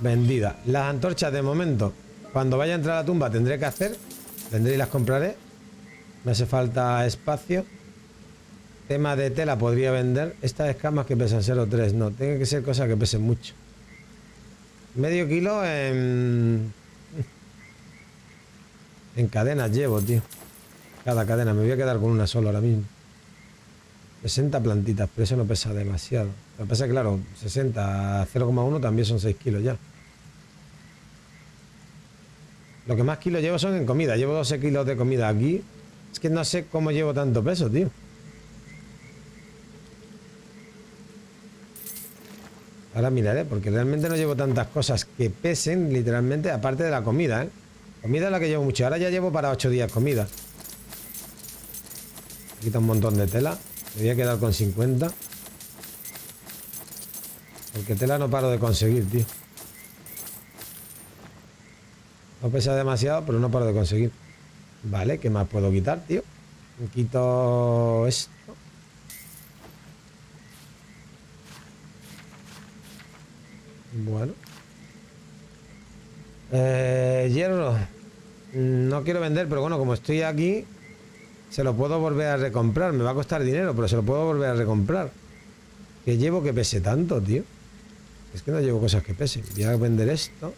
Vendida. Las antorchas de momento, cuando vaya a entrar a la tumba tendré que hacer. Vendré y las compraré. Me hace falta espacio. Tema de tela podría vender. Estas escamas que pesan cero coma tres. No, tienen que ser cosas que pesen mucho. Medio kilo en... En cadenas llevo, tío. Cada cadena. Me voy a quedar con una sola ahora mismo. sesenta plantitas, pero eso no pesa demasiado. Lo que pasa es que, claro, sesenta a cero coma uno también son seis kilos ya. Lo que más kilos llevo son en comida. Llevo doce kilos de comida aquí. Es que no sé cómo llevo tanto peso, tío. Ahora miraré, porque realmente no llevo tantas cosas que pesen, literalmente, aparte de la comida, ¿eh? Comida es la que llevo mucho. Ahora ya llevo para ocho días comida. Me quita un montón de tela. Me voy a quedar con cincuenta. Porque tela no paro de conseguir, tío. No pesa demasiado, pero no paro de conseguir. Vale, ¿qué más puedo quitar, tío? Me quito esto. Bueno. Eh, hierro. No quiero vender, pero bueno, como estoy aquí, se lo puedo volver a recomprar. Me va a costar dinero, pero se lo puedo volver a recomprar. ¿Qué llevo que pese tanto, tío? Es que no llevo cosas que pesen. Voy a vender esto.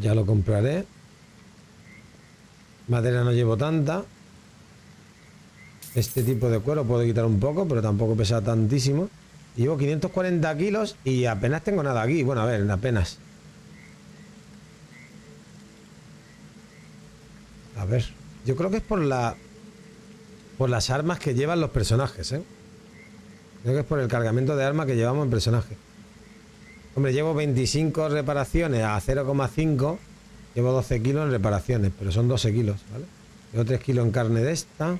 Ya lo compraré. Madera no llevo tanta. Este tipo de cuero puedo quitar un poco, pero tampoco pesa tantísimo. Llevo quinientos cuarenta kilos y apenas tengo nada aquí. Bueno, a ver, apenas. A ver. Yo creo que es por la... Por las armas que llevan los personajes, ¿eh? Creo que es por el cargamento de armas que llevamos en personaje. Hombre, llevo veinticinco reparaciones a cero coma cinco. Llevo doce kilos en reparaciones, pero son doce kilos, ¿vale? Llevo tres kilos en carne de esta.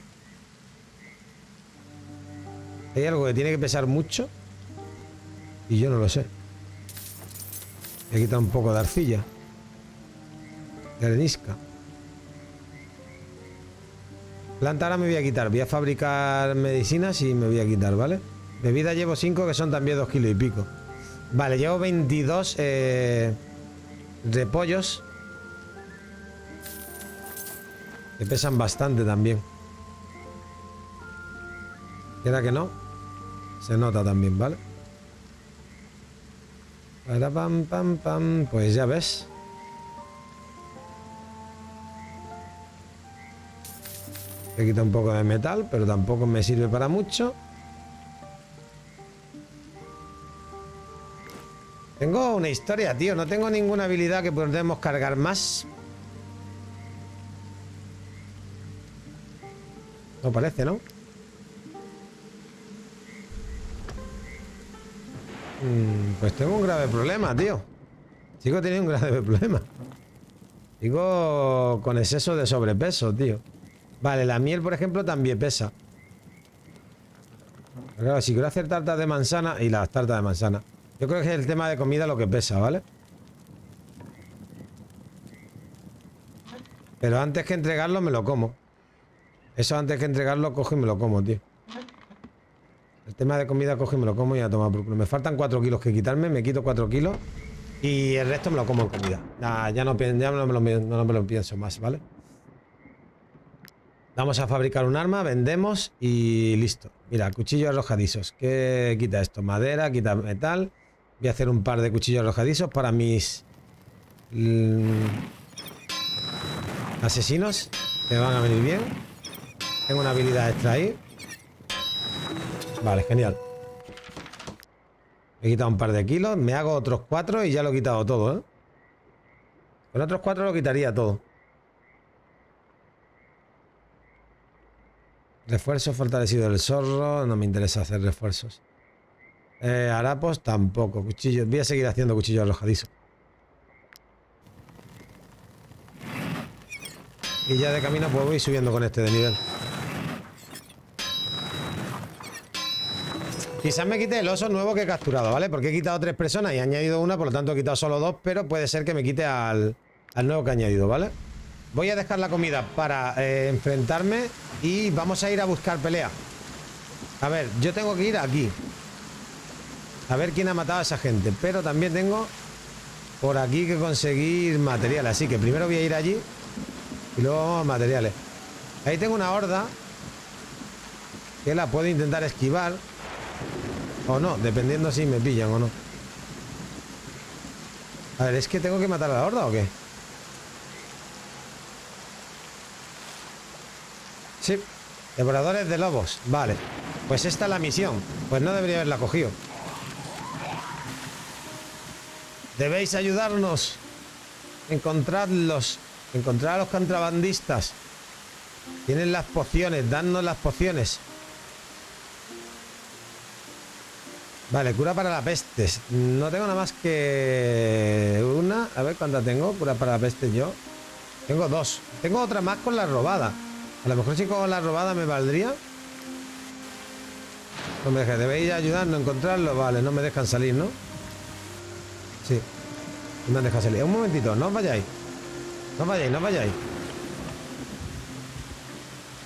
Hay algo que tiene que pesar mucho y yo no lo sé. He quitado un poco de arcilla, de arenisca. Planta ahora me voy a quitar. Voy a fabricar medicinas y me voy a quitar, ¿vale? Bebida llevo cinco, que son también dos kilos y pico. Vale, llevo veintidós eh, repollos, que pesan bastante también. Queda que no. Se nota también, ¿vale? Para pam, pam, pam. Pues ya ves. He quitado un poco de metal, pero tampoco me sirve para mucho. Tengo una historia, tío. No tengo ninguna habilidad que podamos cargar más. No parece, ¿no? Pues tengo un grave problema, tío. Sigo teniendo un grave problema. Sigo con exceso de sobrepeso, tío. Vale, la miel, por ejemplo, también pesa. Pero claro, si quiero hacer tartas de manzana... Y las tartas de manzana. Yo creo que es el tema de comida lo que pesa, ¿vale? Pero antes que entregarlo me lo como. Eso antes que entregarlo cojo y me lo como, tío. El tema de comida cojo y me lo como y a tomar por culo. Me faltan cuatro kilos que quitarme, me quito cuatro kilos. Y el resto me lo como en comida. Nah, ya no, ya no, me lo, no me lo pienso más, ¿vale? Vamos a fabricar un arma, vendemos y listo. Mira, cuchillos arrojadizos. ¿Qué quita esto? Madera, quita metal. Voy a hacer un par de cuchillos arrojadizos para mis... asesinos. Me van a venir bien. Tengo una habilidad extra ahí. Vale, genial. He quitado un par de kilos. Me hago otros cuatro y ya lo he quitado todo, ¿eh? Con otros cuatro lo quitaría todo. Refuerzo fortalecido del zorro. No me interesa hacer refuerzos. Eh, harapos tampoco. Cuchillos. Voy a seguir haciendo cuchillos arrojadizos. Y ya de camino pues voy subiendo con este de nivel. Quizás me quite el oso nuevo que he capturado, ¿vale? Porque he quitado tres personas y he añadido una, por lo tanto he quitado solo dos, pero puede ser que me quite al, al nuevo que he añadido, ¿vale? Voy a dejar la comida para eh, enfrentarme. Y vamos a ir a buscar pelea. A ver, yo tengo que ir aquí a ver quién ha matado a esa gente. Pero también tengo por aquí que conseguir materiales. Así que primero voy a ir allí y luego vamos a materiales. Ahí tengo una horda que la puedo intentar esquivar o no, dependiendo si me pillan o no. A ver, ¿es que tengo que matar a la horda o qué? Sí, devoradores de lobos. Vale, pues esta es la misión. Pues no debería haberla cogido. Debéis ayudarnos. Encontradlos. Encontrar a los contrabandistas. Tienen las pociones. Dadnos las pociones. Vale, cura para la peste. No tengo nada más que una. A ver cuánta tengo. Cura para la peste yo. Tengo dos. Tengo otra más con la robada. A lo mejor si con la robada me valdría. No me dejes, debéis ayudarnos a encontrarlo. Vale, no me dejan salir, ¿no? Sí, no me han dejado salir. Un momentito, no os vayáis. No os vayáis, no os vayáis.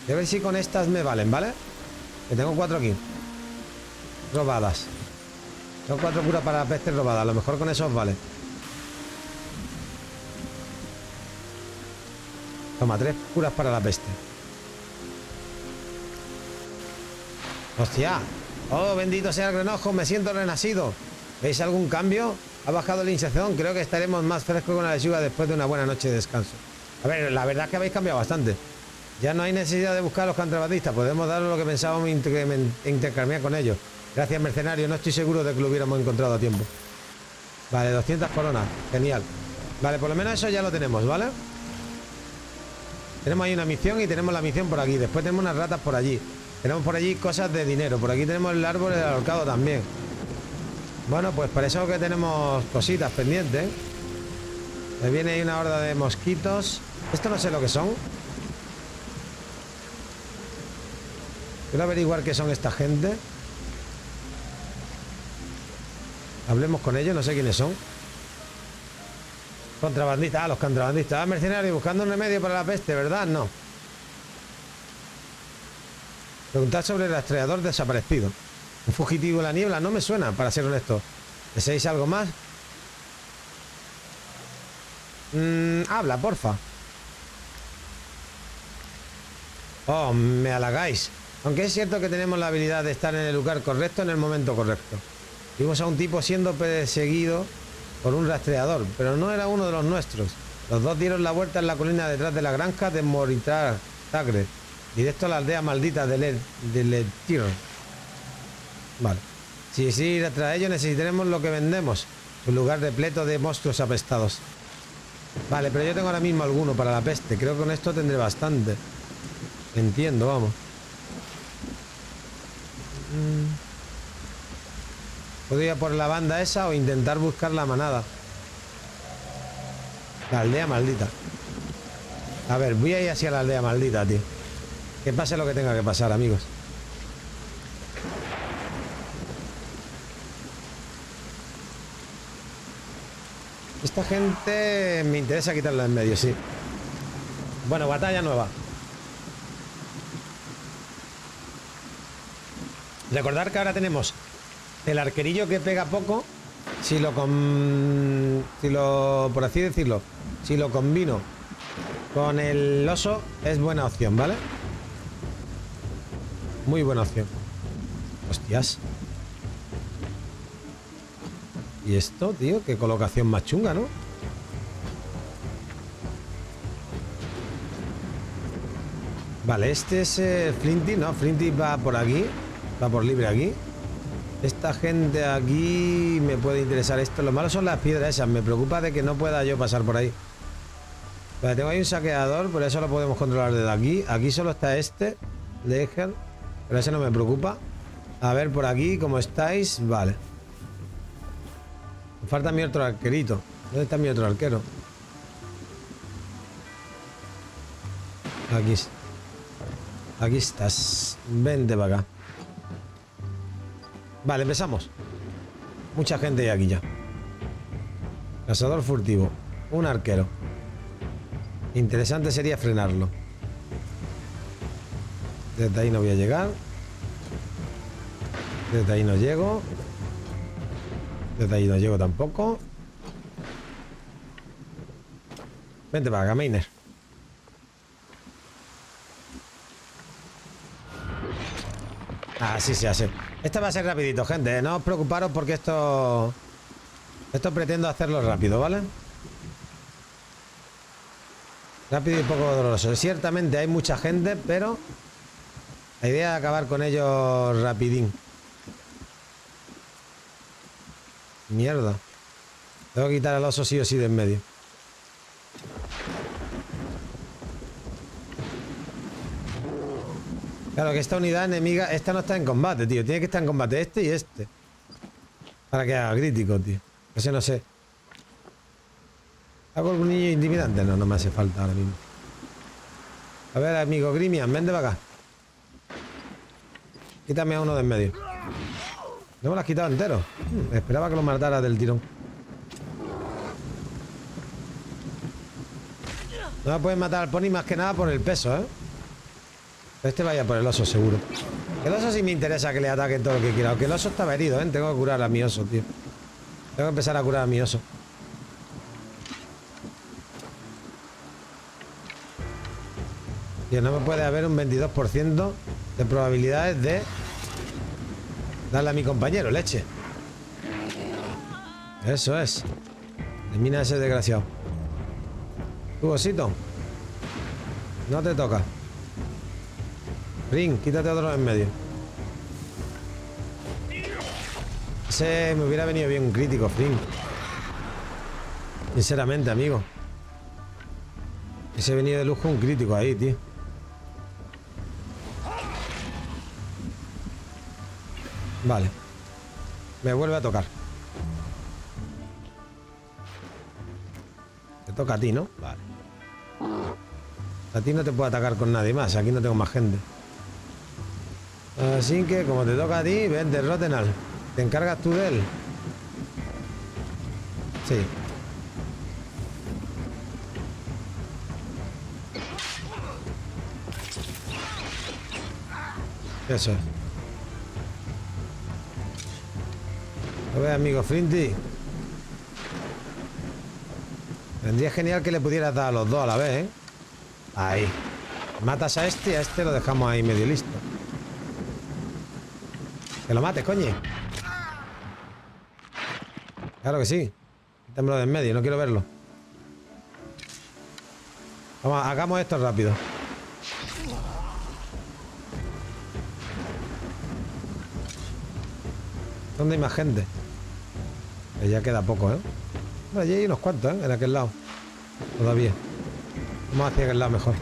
Voy a ver si con estas me valen, ¿vale? Que tengo cuatro aquí. Robadas. Son cuatro curas para la peste robada. A lo mejor con esos vale. Toma, tres curas para la peste. ¡Hostia! ¡Oh, bendito sea el Granojo! ¡Me siento renacido! ¿Veis algún cambio? Ha bajado el hinchazón. Creo que estaremos más frescos con la lechuga después de una buena noche de descanso. A ver, la verdad es que habéis cambiado bastante. Ya no hay necesidad de buscar a los contrabandistas. Podemos daros lo que pensábamos e intercambiar con ellos. Gracias, mercenario. No estoy seguro de que lo hubiéramos encontrado a tiempo. Vale, doscientas coronas. Genial. Vale, por lo menos eso ya lo tenemos, ¿vale? Tenemos ahí una misión y tenemos la misión por aquí. Después tenemos unas ratas por allí. Tenemos por allí cosas de dinero. Por aquí tenemos el árbol del ahorcado también. Bueno, pues para eso que tenemos cositas pendientes. Me viene ahí una horda de mosquitos. Esto no sé lo que son. Quiero averiguar qué son esta gente. Hablemos con ellos, no sé quiénes son. Contrabandistas, ah, los contrabandistas. Ah, mercenarios, buscando un remedio para la peste, ¿verdad? No. Preguntar sobre el rastreador desaparecido. Un fugitivo de la niebla, no me suena, para ser honesto. ¿Deseáis algo más? Mm, habla, porfa. Oh, me halagáis. Aunque es cierto que tenemos la habilidad de estar en el lugar correcto en el momento correcto. Vimos a un tipo siendo perseguido por un rastreador, pero no era uno de los nuestros. Los dos dieron la vuelta en la colina detrás de la granja de Moritar-Sagre, directo a la aldea maldita de Ledtir. Vale. Si sí, ir tras ellos necesitaremos lo que vendemos. Un lugar repleto de monstruos apestados. Vale, pero yo tengo ahora mismo alguno para la peste. Creo que con esto tendré bastante. Entiendo, vamos. Puedo ir a por la banda esa o intentar buscar la manada. La aldea maldita. A ver, voy a ir hacia la aldea maldita, tío. Que pase lo que tenga que pasar, amigos. Esta gente me interesa quitarla en medio, sí. Bueno, batalla nueva. Recordar que ahora tenemos el arquerillo que pega poco. Si lo con... Si lo... Por así decirlo, si lo combino con el oso, es buena opción, ¿vale? Muy buena opción. Hostias. ¿Y esto, tío? Qué colocación más chunga, ¿no? Vale, este es eh, Flinty, ¿no? Flinty va por aquí. Va por libre aquí. Esta gente aquí me puede interesar. Esto, lo malo son las piedras esas. Me preocupa de que no pueda yo pasar por ahí. Vale, tengo ahí un saqueador, pero eso lo podemos controlar desde aquí. Aquí solo está este, Ledger, pero ese no me preocupa. A ver por aquí, ¿cómo estáis? Vale. Me falta mi otro arquerito. ¿Dónde está mi otro arquero? Aquí. Aquí estás. Vente para acá. Vale, empezamos. Mucha gente hay aquí ya. Cazador furtivo. Un arquero. Interesante sería frenarlo. Desde ahí no voy a llegar. Desde ahí no llego. Desde ahí no llego tampoco. Vente para acá, Miner. Así se hace. Esto va a ser rapidito, gente. No os preocuparos porque esto... Esto pretendo hacerlo rápido, ¿vale? Rápido y poco doloroso. Ciertamente hay mucha gente, pero... La idea es acabar con ellos rapidín. Mierda. Tengo que quitar al oso sí o sí de en medio. Claro que esta unidad enemiga, esta no está en combate, tío. Tiene que estar en combate este y este. Para que haga crítico, tío. Ese no sé. ¿Hago algún niño intimidante? No, no me hace falta ahora mismo. A ver, amigo Grimian, vente para acá. Quítame a uno de en medio. No me lo has quitado entero. Hmm, esperaba que lo matara del tirón. No me pueden matar al pony más que nada por el peso, ¿eh? Este vaya por el oso, seguro. El oso sí me interesa que le ataque todo lo que quiera. Aunque el oso estaba herido, ¿eh? Tengo que curar a mi oso, tío. Tengo que empezar a curar a mi oso. Tío, no me puede haber un veintidós por ciento de probabilidades de... Darle a mi compañero, leche. Eso es. Elimina a ese desgraciado. Tu osito. No te toca. Ring, quítate otro en medio. Ese me hubiera venido bien un crítico, Ring. Sinceramente, amigo. Ese venía de lujo un crítico ahí, tío. Vale. Me vuelve a tocar. Te toca a ti, ¿no? Vale. A ti no te puedo atacar con nadie más. Aquí no tengo más gente. Así que, como te toca a ti, ven de Rotenal. ¿Te encargas tú de él? Sí. Eso es. A ver, amigo Flinty. Vendría genial que le pudieras dar a los dos a la vez, ¿eh? Ahí. Matas a este y a este lo dejamos ahí medio listo. Que lo mates, coño. Claro que sí. Quítamelo de en medio, no quiero verlo. Vamos, hagamos esto rápido. ¿Dónde hay más gente? Que ya queda poco, ¿eh? Bueno, allí hay unos cuantos, ¿eh? En aquel lado. Todavía. Vamos hacia aquel lado mejor.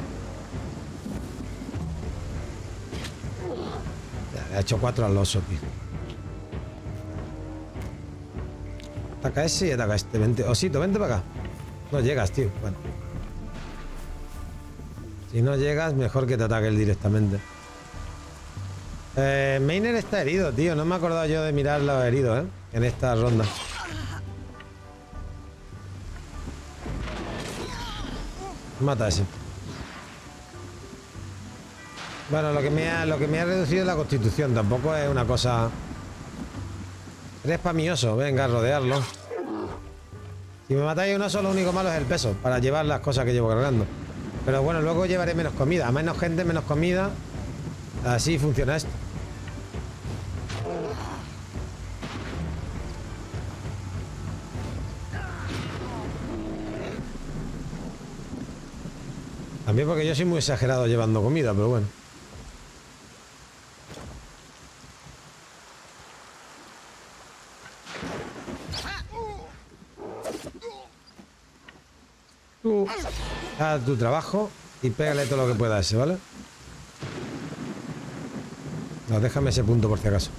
Ya, le ha hecho cuatro al oso, tío. Ataca ese y ataca este. Vente. Osito, vente para acá. No llegas, tío. Bueno. Si no llegas, mejor que te ataque él directamente. Eh, Miner está herido, tío. No me he acordado yo de mirar los heridos, ¿eh? En esta ronda. Mata a ese. Bueno, lo que me ha, lo que me ha reducido es la constitución. Tampoco es una cosa... Tres para mi oso. Venga, rodearlo. Si me matáis un oso, lo único malo es el peso. Para llevar las cosas que llevo cargando. Pero bueno, luego llevaré menos comida. A menos gente, menos comida. Así funciona esto. También porque yo soy muy exagerado llevando comida, pero bueno. Tú haz tu trabajo y pégale todo lo que puedas ese, ¿vale? No, déjame ese punto por si acaso.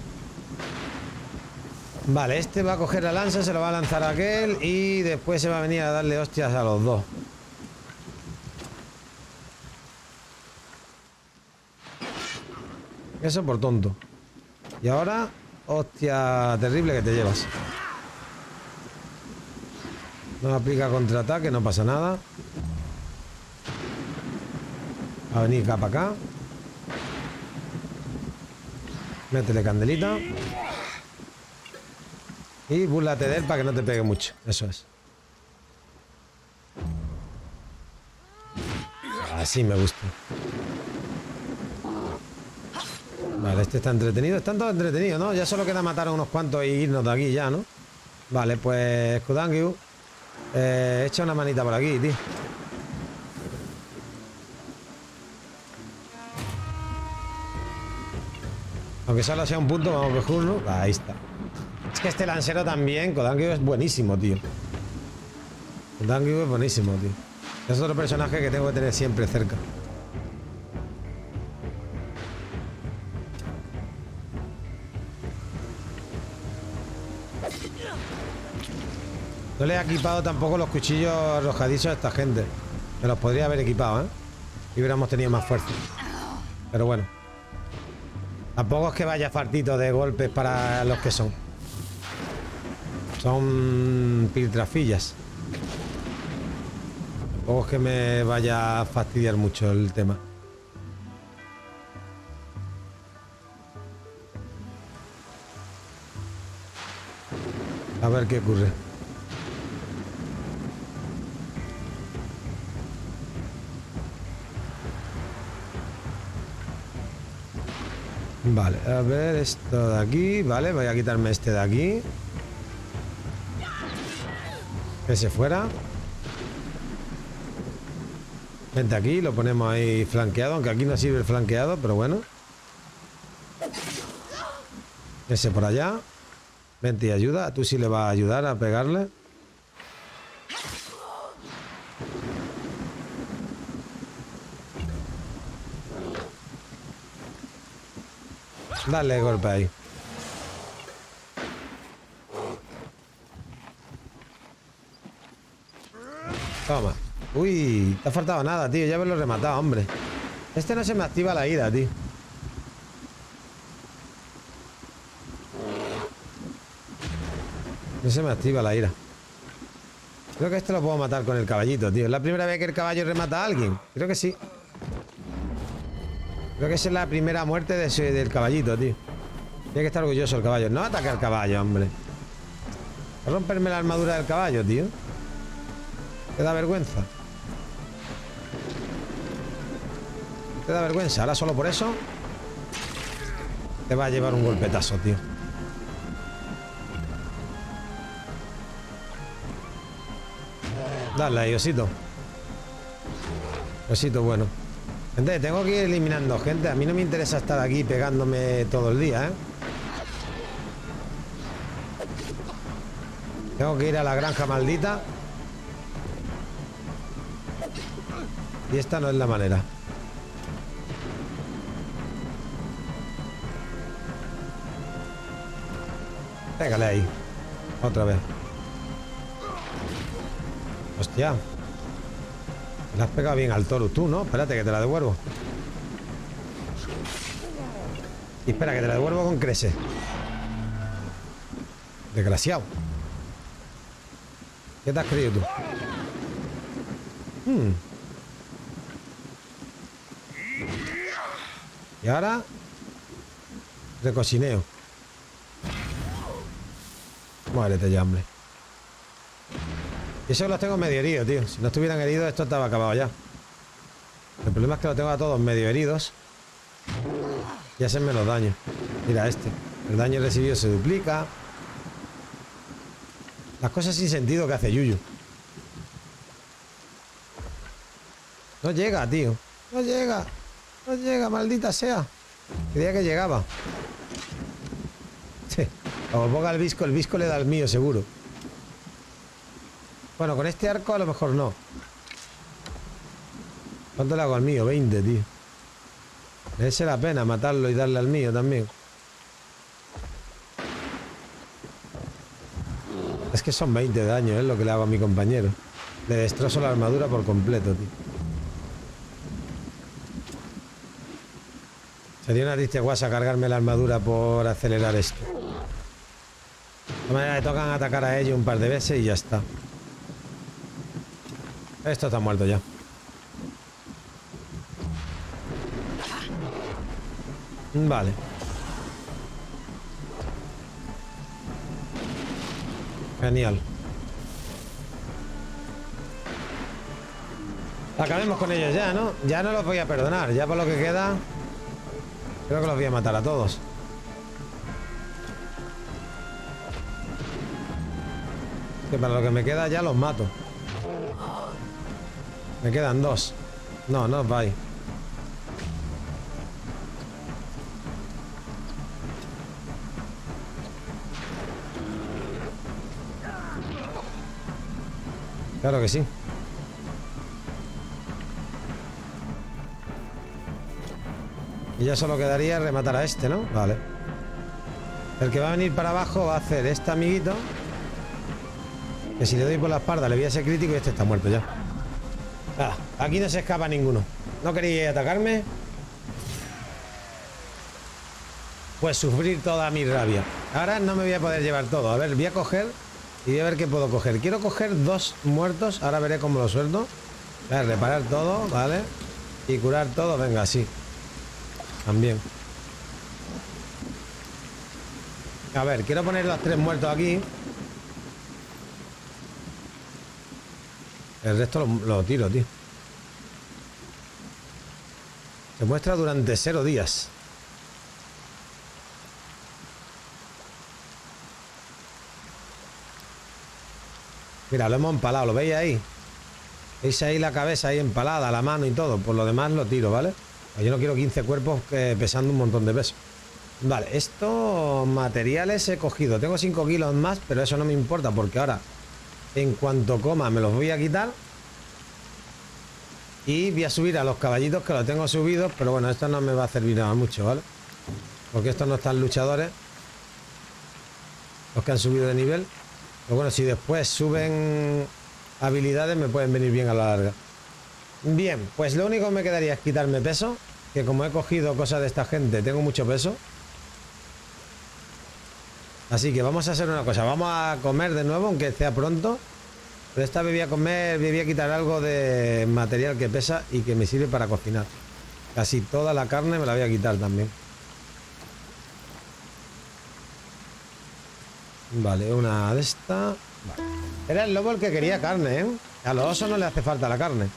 Vale, este va a coger la lanza, se lo va a lanzar a aquel y después se va a venir a darle hostias a los dos. Eso por tonto. Y ahora, hostia terrible que te llevas. No aplica contraataque, no pasa nada. Va a venir acá para acá. Métele candelita. Y búrlate de él para que no te pegue mucho. Eso es. Así me gusta. Vale, este está entretenido. Están todos entretenidos, ¿no? Ya solo queda matar a unos cuantos e irnos de aquí ya, ¿no? Vale, pues... Kodangiou. Eh, echa una manita por aquí, tío. Aunque solo sea un punto, vamos a cogerlo. Ahí está. Es que este lancero también, Kodangiou es buenísimo, tío. Kodangiou es buenísimo, tío. Es otro personaje que tengo que tener siempre cerca. No le he equipado tampoco los cuchillos arrojadizos a esta gente. Me los podría haber equipado, ¿eh? Y hubiéramos tenido más fuerza. Pero bueno. Tampoco es que vaya fartito de golpes para los que son. Son piltrafillas. Tampoco es que me vaya a fastidiar mucho el tema. A ver qué ocurre. Vale, a ver esto de aquí. Vale, voy a quitarme este de aquí. Que se fuera. Vente aquí, lo ponemos ahí flanqueado. Aunque aquí no sirve el flanqueado, pero bueno. Ese por allá. Vente y ayuda. Tú sí le vas a ayudar a pegarle. Dale golpe ahí. Toma. Uy, te ha faltado nada, tío. Ya haberlo rematado, hombre. Este no se me activa la ida, tío. No se me activa la ira. Creo que este lo puedo matar con el caballito, tío. ¿Es la primera vez que el caballo remata a alguien? Creo que sí. Creo que esa es la primera muerte de ese, del caballito, tío. Tiene que estar orgulloso el caballo. No ataca al caballo, hombre. A romperme la armadura del caballo, tío. Te da vergüenza. Te da vergüenza. Ahora solo por eso te va a llevar un golpetazo, tío. Dale ahí, osito. Osito, bueno. Gente, tengo que ir eliminando gente. A mí no me interesa estar aquí pegándome todo el día, ¿eh? Tengo que ir a la granja maldita. Y esta no es la manera. Pégale ahí. Otra vez. Hostia. La has pegado bien al Taurus tú, ¿no? Espérate que te la devuelvo. Y espera que te la devuelvo con creces. Desgraciado. ¿Qué te has creído tú? Hmm. Y ahora... recocineo. Muérete ya, hombre. Y eso los tengo medio heridos, tío. Si no estuvieran heridos, esto estaba acabado ya. El problema es que lo tengo a todos medio heridos. Y hacen menos daño. Mira este. El daño recibido se duplica. Las cosas sin sentido que hace Yuyu. No llega, tío. No llega. No llega, maldita sea. Creía que llegaba. Sí. Como ponga el visco, el visco le da el mío, seguro. Bueno, con este arco a lo mejor no. ¿Cuánto le hago al mío? veinte, tío. Merece la pena matarlo y darle al mío también. Es que son veinte de daño, es ¿eh? Lo que le hago a mi compañero. Le destrozo la armadura por completo, tío. Sería una triste guasa cargarme la armadura por acelerar esto. De manera que tocan atacar a ellos un par de veces y ya está. Esto está muerto ya. Vale. Genial. Acabemos con ellos ya, ¿no? Ya no los voy a perdonar. Ya por lo que queda... creo que los voy a matar a todos. Que para lo que me queda ya los mato. Me quedan dos. No, no os vais. Claro que sí. Y ya solo quedaría rematar a este, ¿no? Vale. El que va a venir para abajo va a hacer este amiguito. Que si le doy por la espalda le voy a hacer crítico y este está muerto ya. Nada, aquí no se escapa ninguno. ¿No queríais atacarme? Pues sufrir toda mi rabia. Ahora no me voy a poder llevar todo. A ver, voy a coger y voy a ver qué puedo coger. Quiero coger dos muertos. Ahora veré cómo lo suelto. A ver, reparar todo, ¿vale? Y curar todo, venga, sí. También. A ver, quiero poner los tres muertos aquí. El resto lo, lo tiro, tío. Se muestra durante cero días. Mira, lo hemos empalado, ¿lo veis ahí? Veis ahí la cabeza, ahí empalada, la mano y todo. Por lo demás lo tiro, ¿vale? Yo no quiero quince cuerpos que, pesando un montón de peso. Vale, estos materiales he cogido. Tengo cinco kilos más, pero eso no me importa porque ahora... en cuanto coma me los voy a quitar. Y voy a subir a los caballitos que los tengo subidos. Pero bueno, esto no me va a servir nada mucho, ¿vale? Porque estos no están luchadores. Los que han subido de nivel. Pero bueno, si después suben habilidades me pueden venir bien a la larga. Bien, pues lo único que me quedaría es quitarme peso, que como he cogido cosas de esta gente, tengo mucho peso. Así que vamos a hacer una cosa, vamos a comer de nuevo, aunque sea pronto. Pero esta vez voy a comer, voy a quitar algo de material que pesa y que me sirve para cocinar. Casi toda la carne me la voy a quitar también. Vale, una de esta. Vale. Era el lobo el que quería carne, ¿eh? A los osos no le hace falta la carne.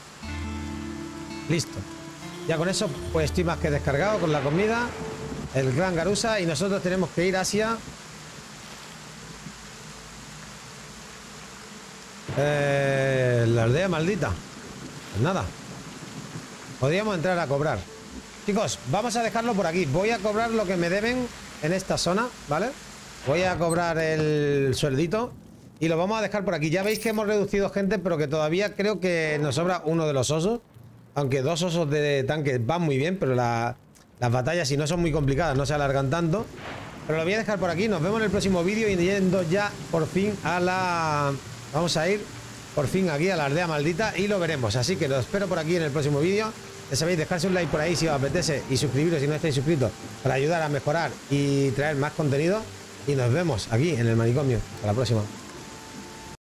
Listo. Ya con eso, pues estoy más que descargado con la comida. El gran Garusa. Y nosotros tenemos que ir hacia... Eh, la aldea maldita. Pues nada. Podríamos entrar a cobrar. Chicos, vamos a dejarlo por aquí. Voy a cobrar lo que me deben en esta zona, ¿vale? Voy a cobrar el sueldito y lo vamos a dejar por aquí. Ya veis que hemos reducido gente, pero que todavía creo que nos sobra uno de los osos. Aunque dos osos de tanque van muy bien, pero la, las batallas, si no son muy complicadas, no se alargan tanto. Pero lo voy a dejar por aquí. Nos vemos en el próximo vídeo y yendo ya por fin a la... Vamos a ir por fin aquí a la aldea maldita y lo veremos. Así que lo espero por aquí en el próximo vídeo. Ya sabéis, dejadse un like por ahí si os apetece y suscribiros si no estáis suscritos para ayudar a mejorar y traer más contenido. Y nos vemos aquí en el manicomio. Hasta la próxima.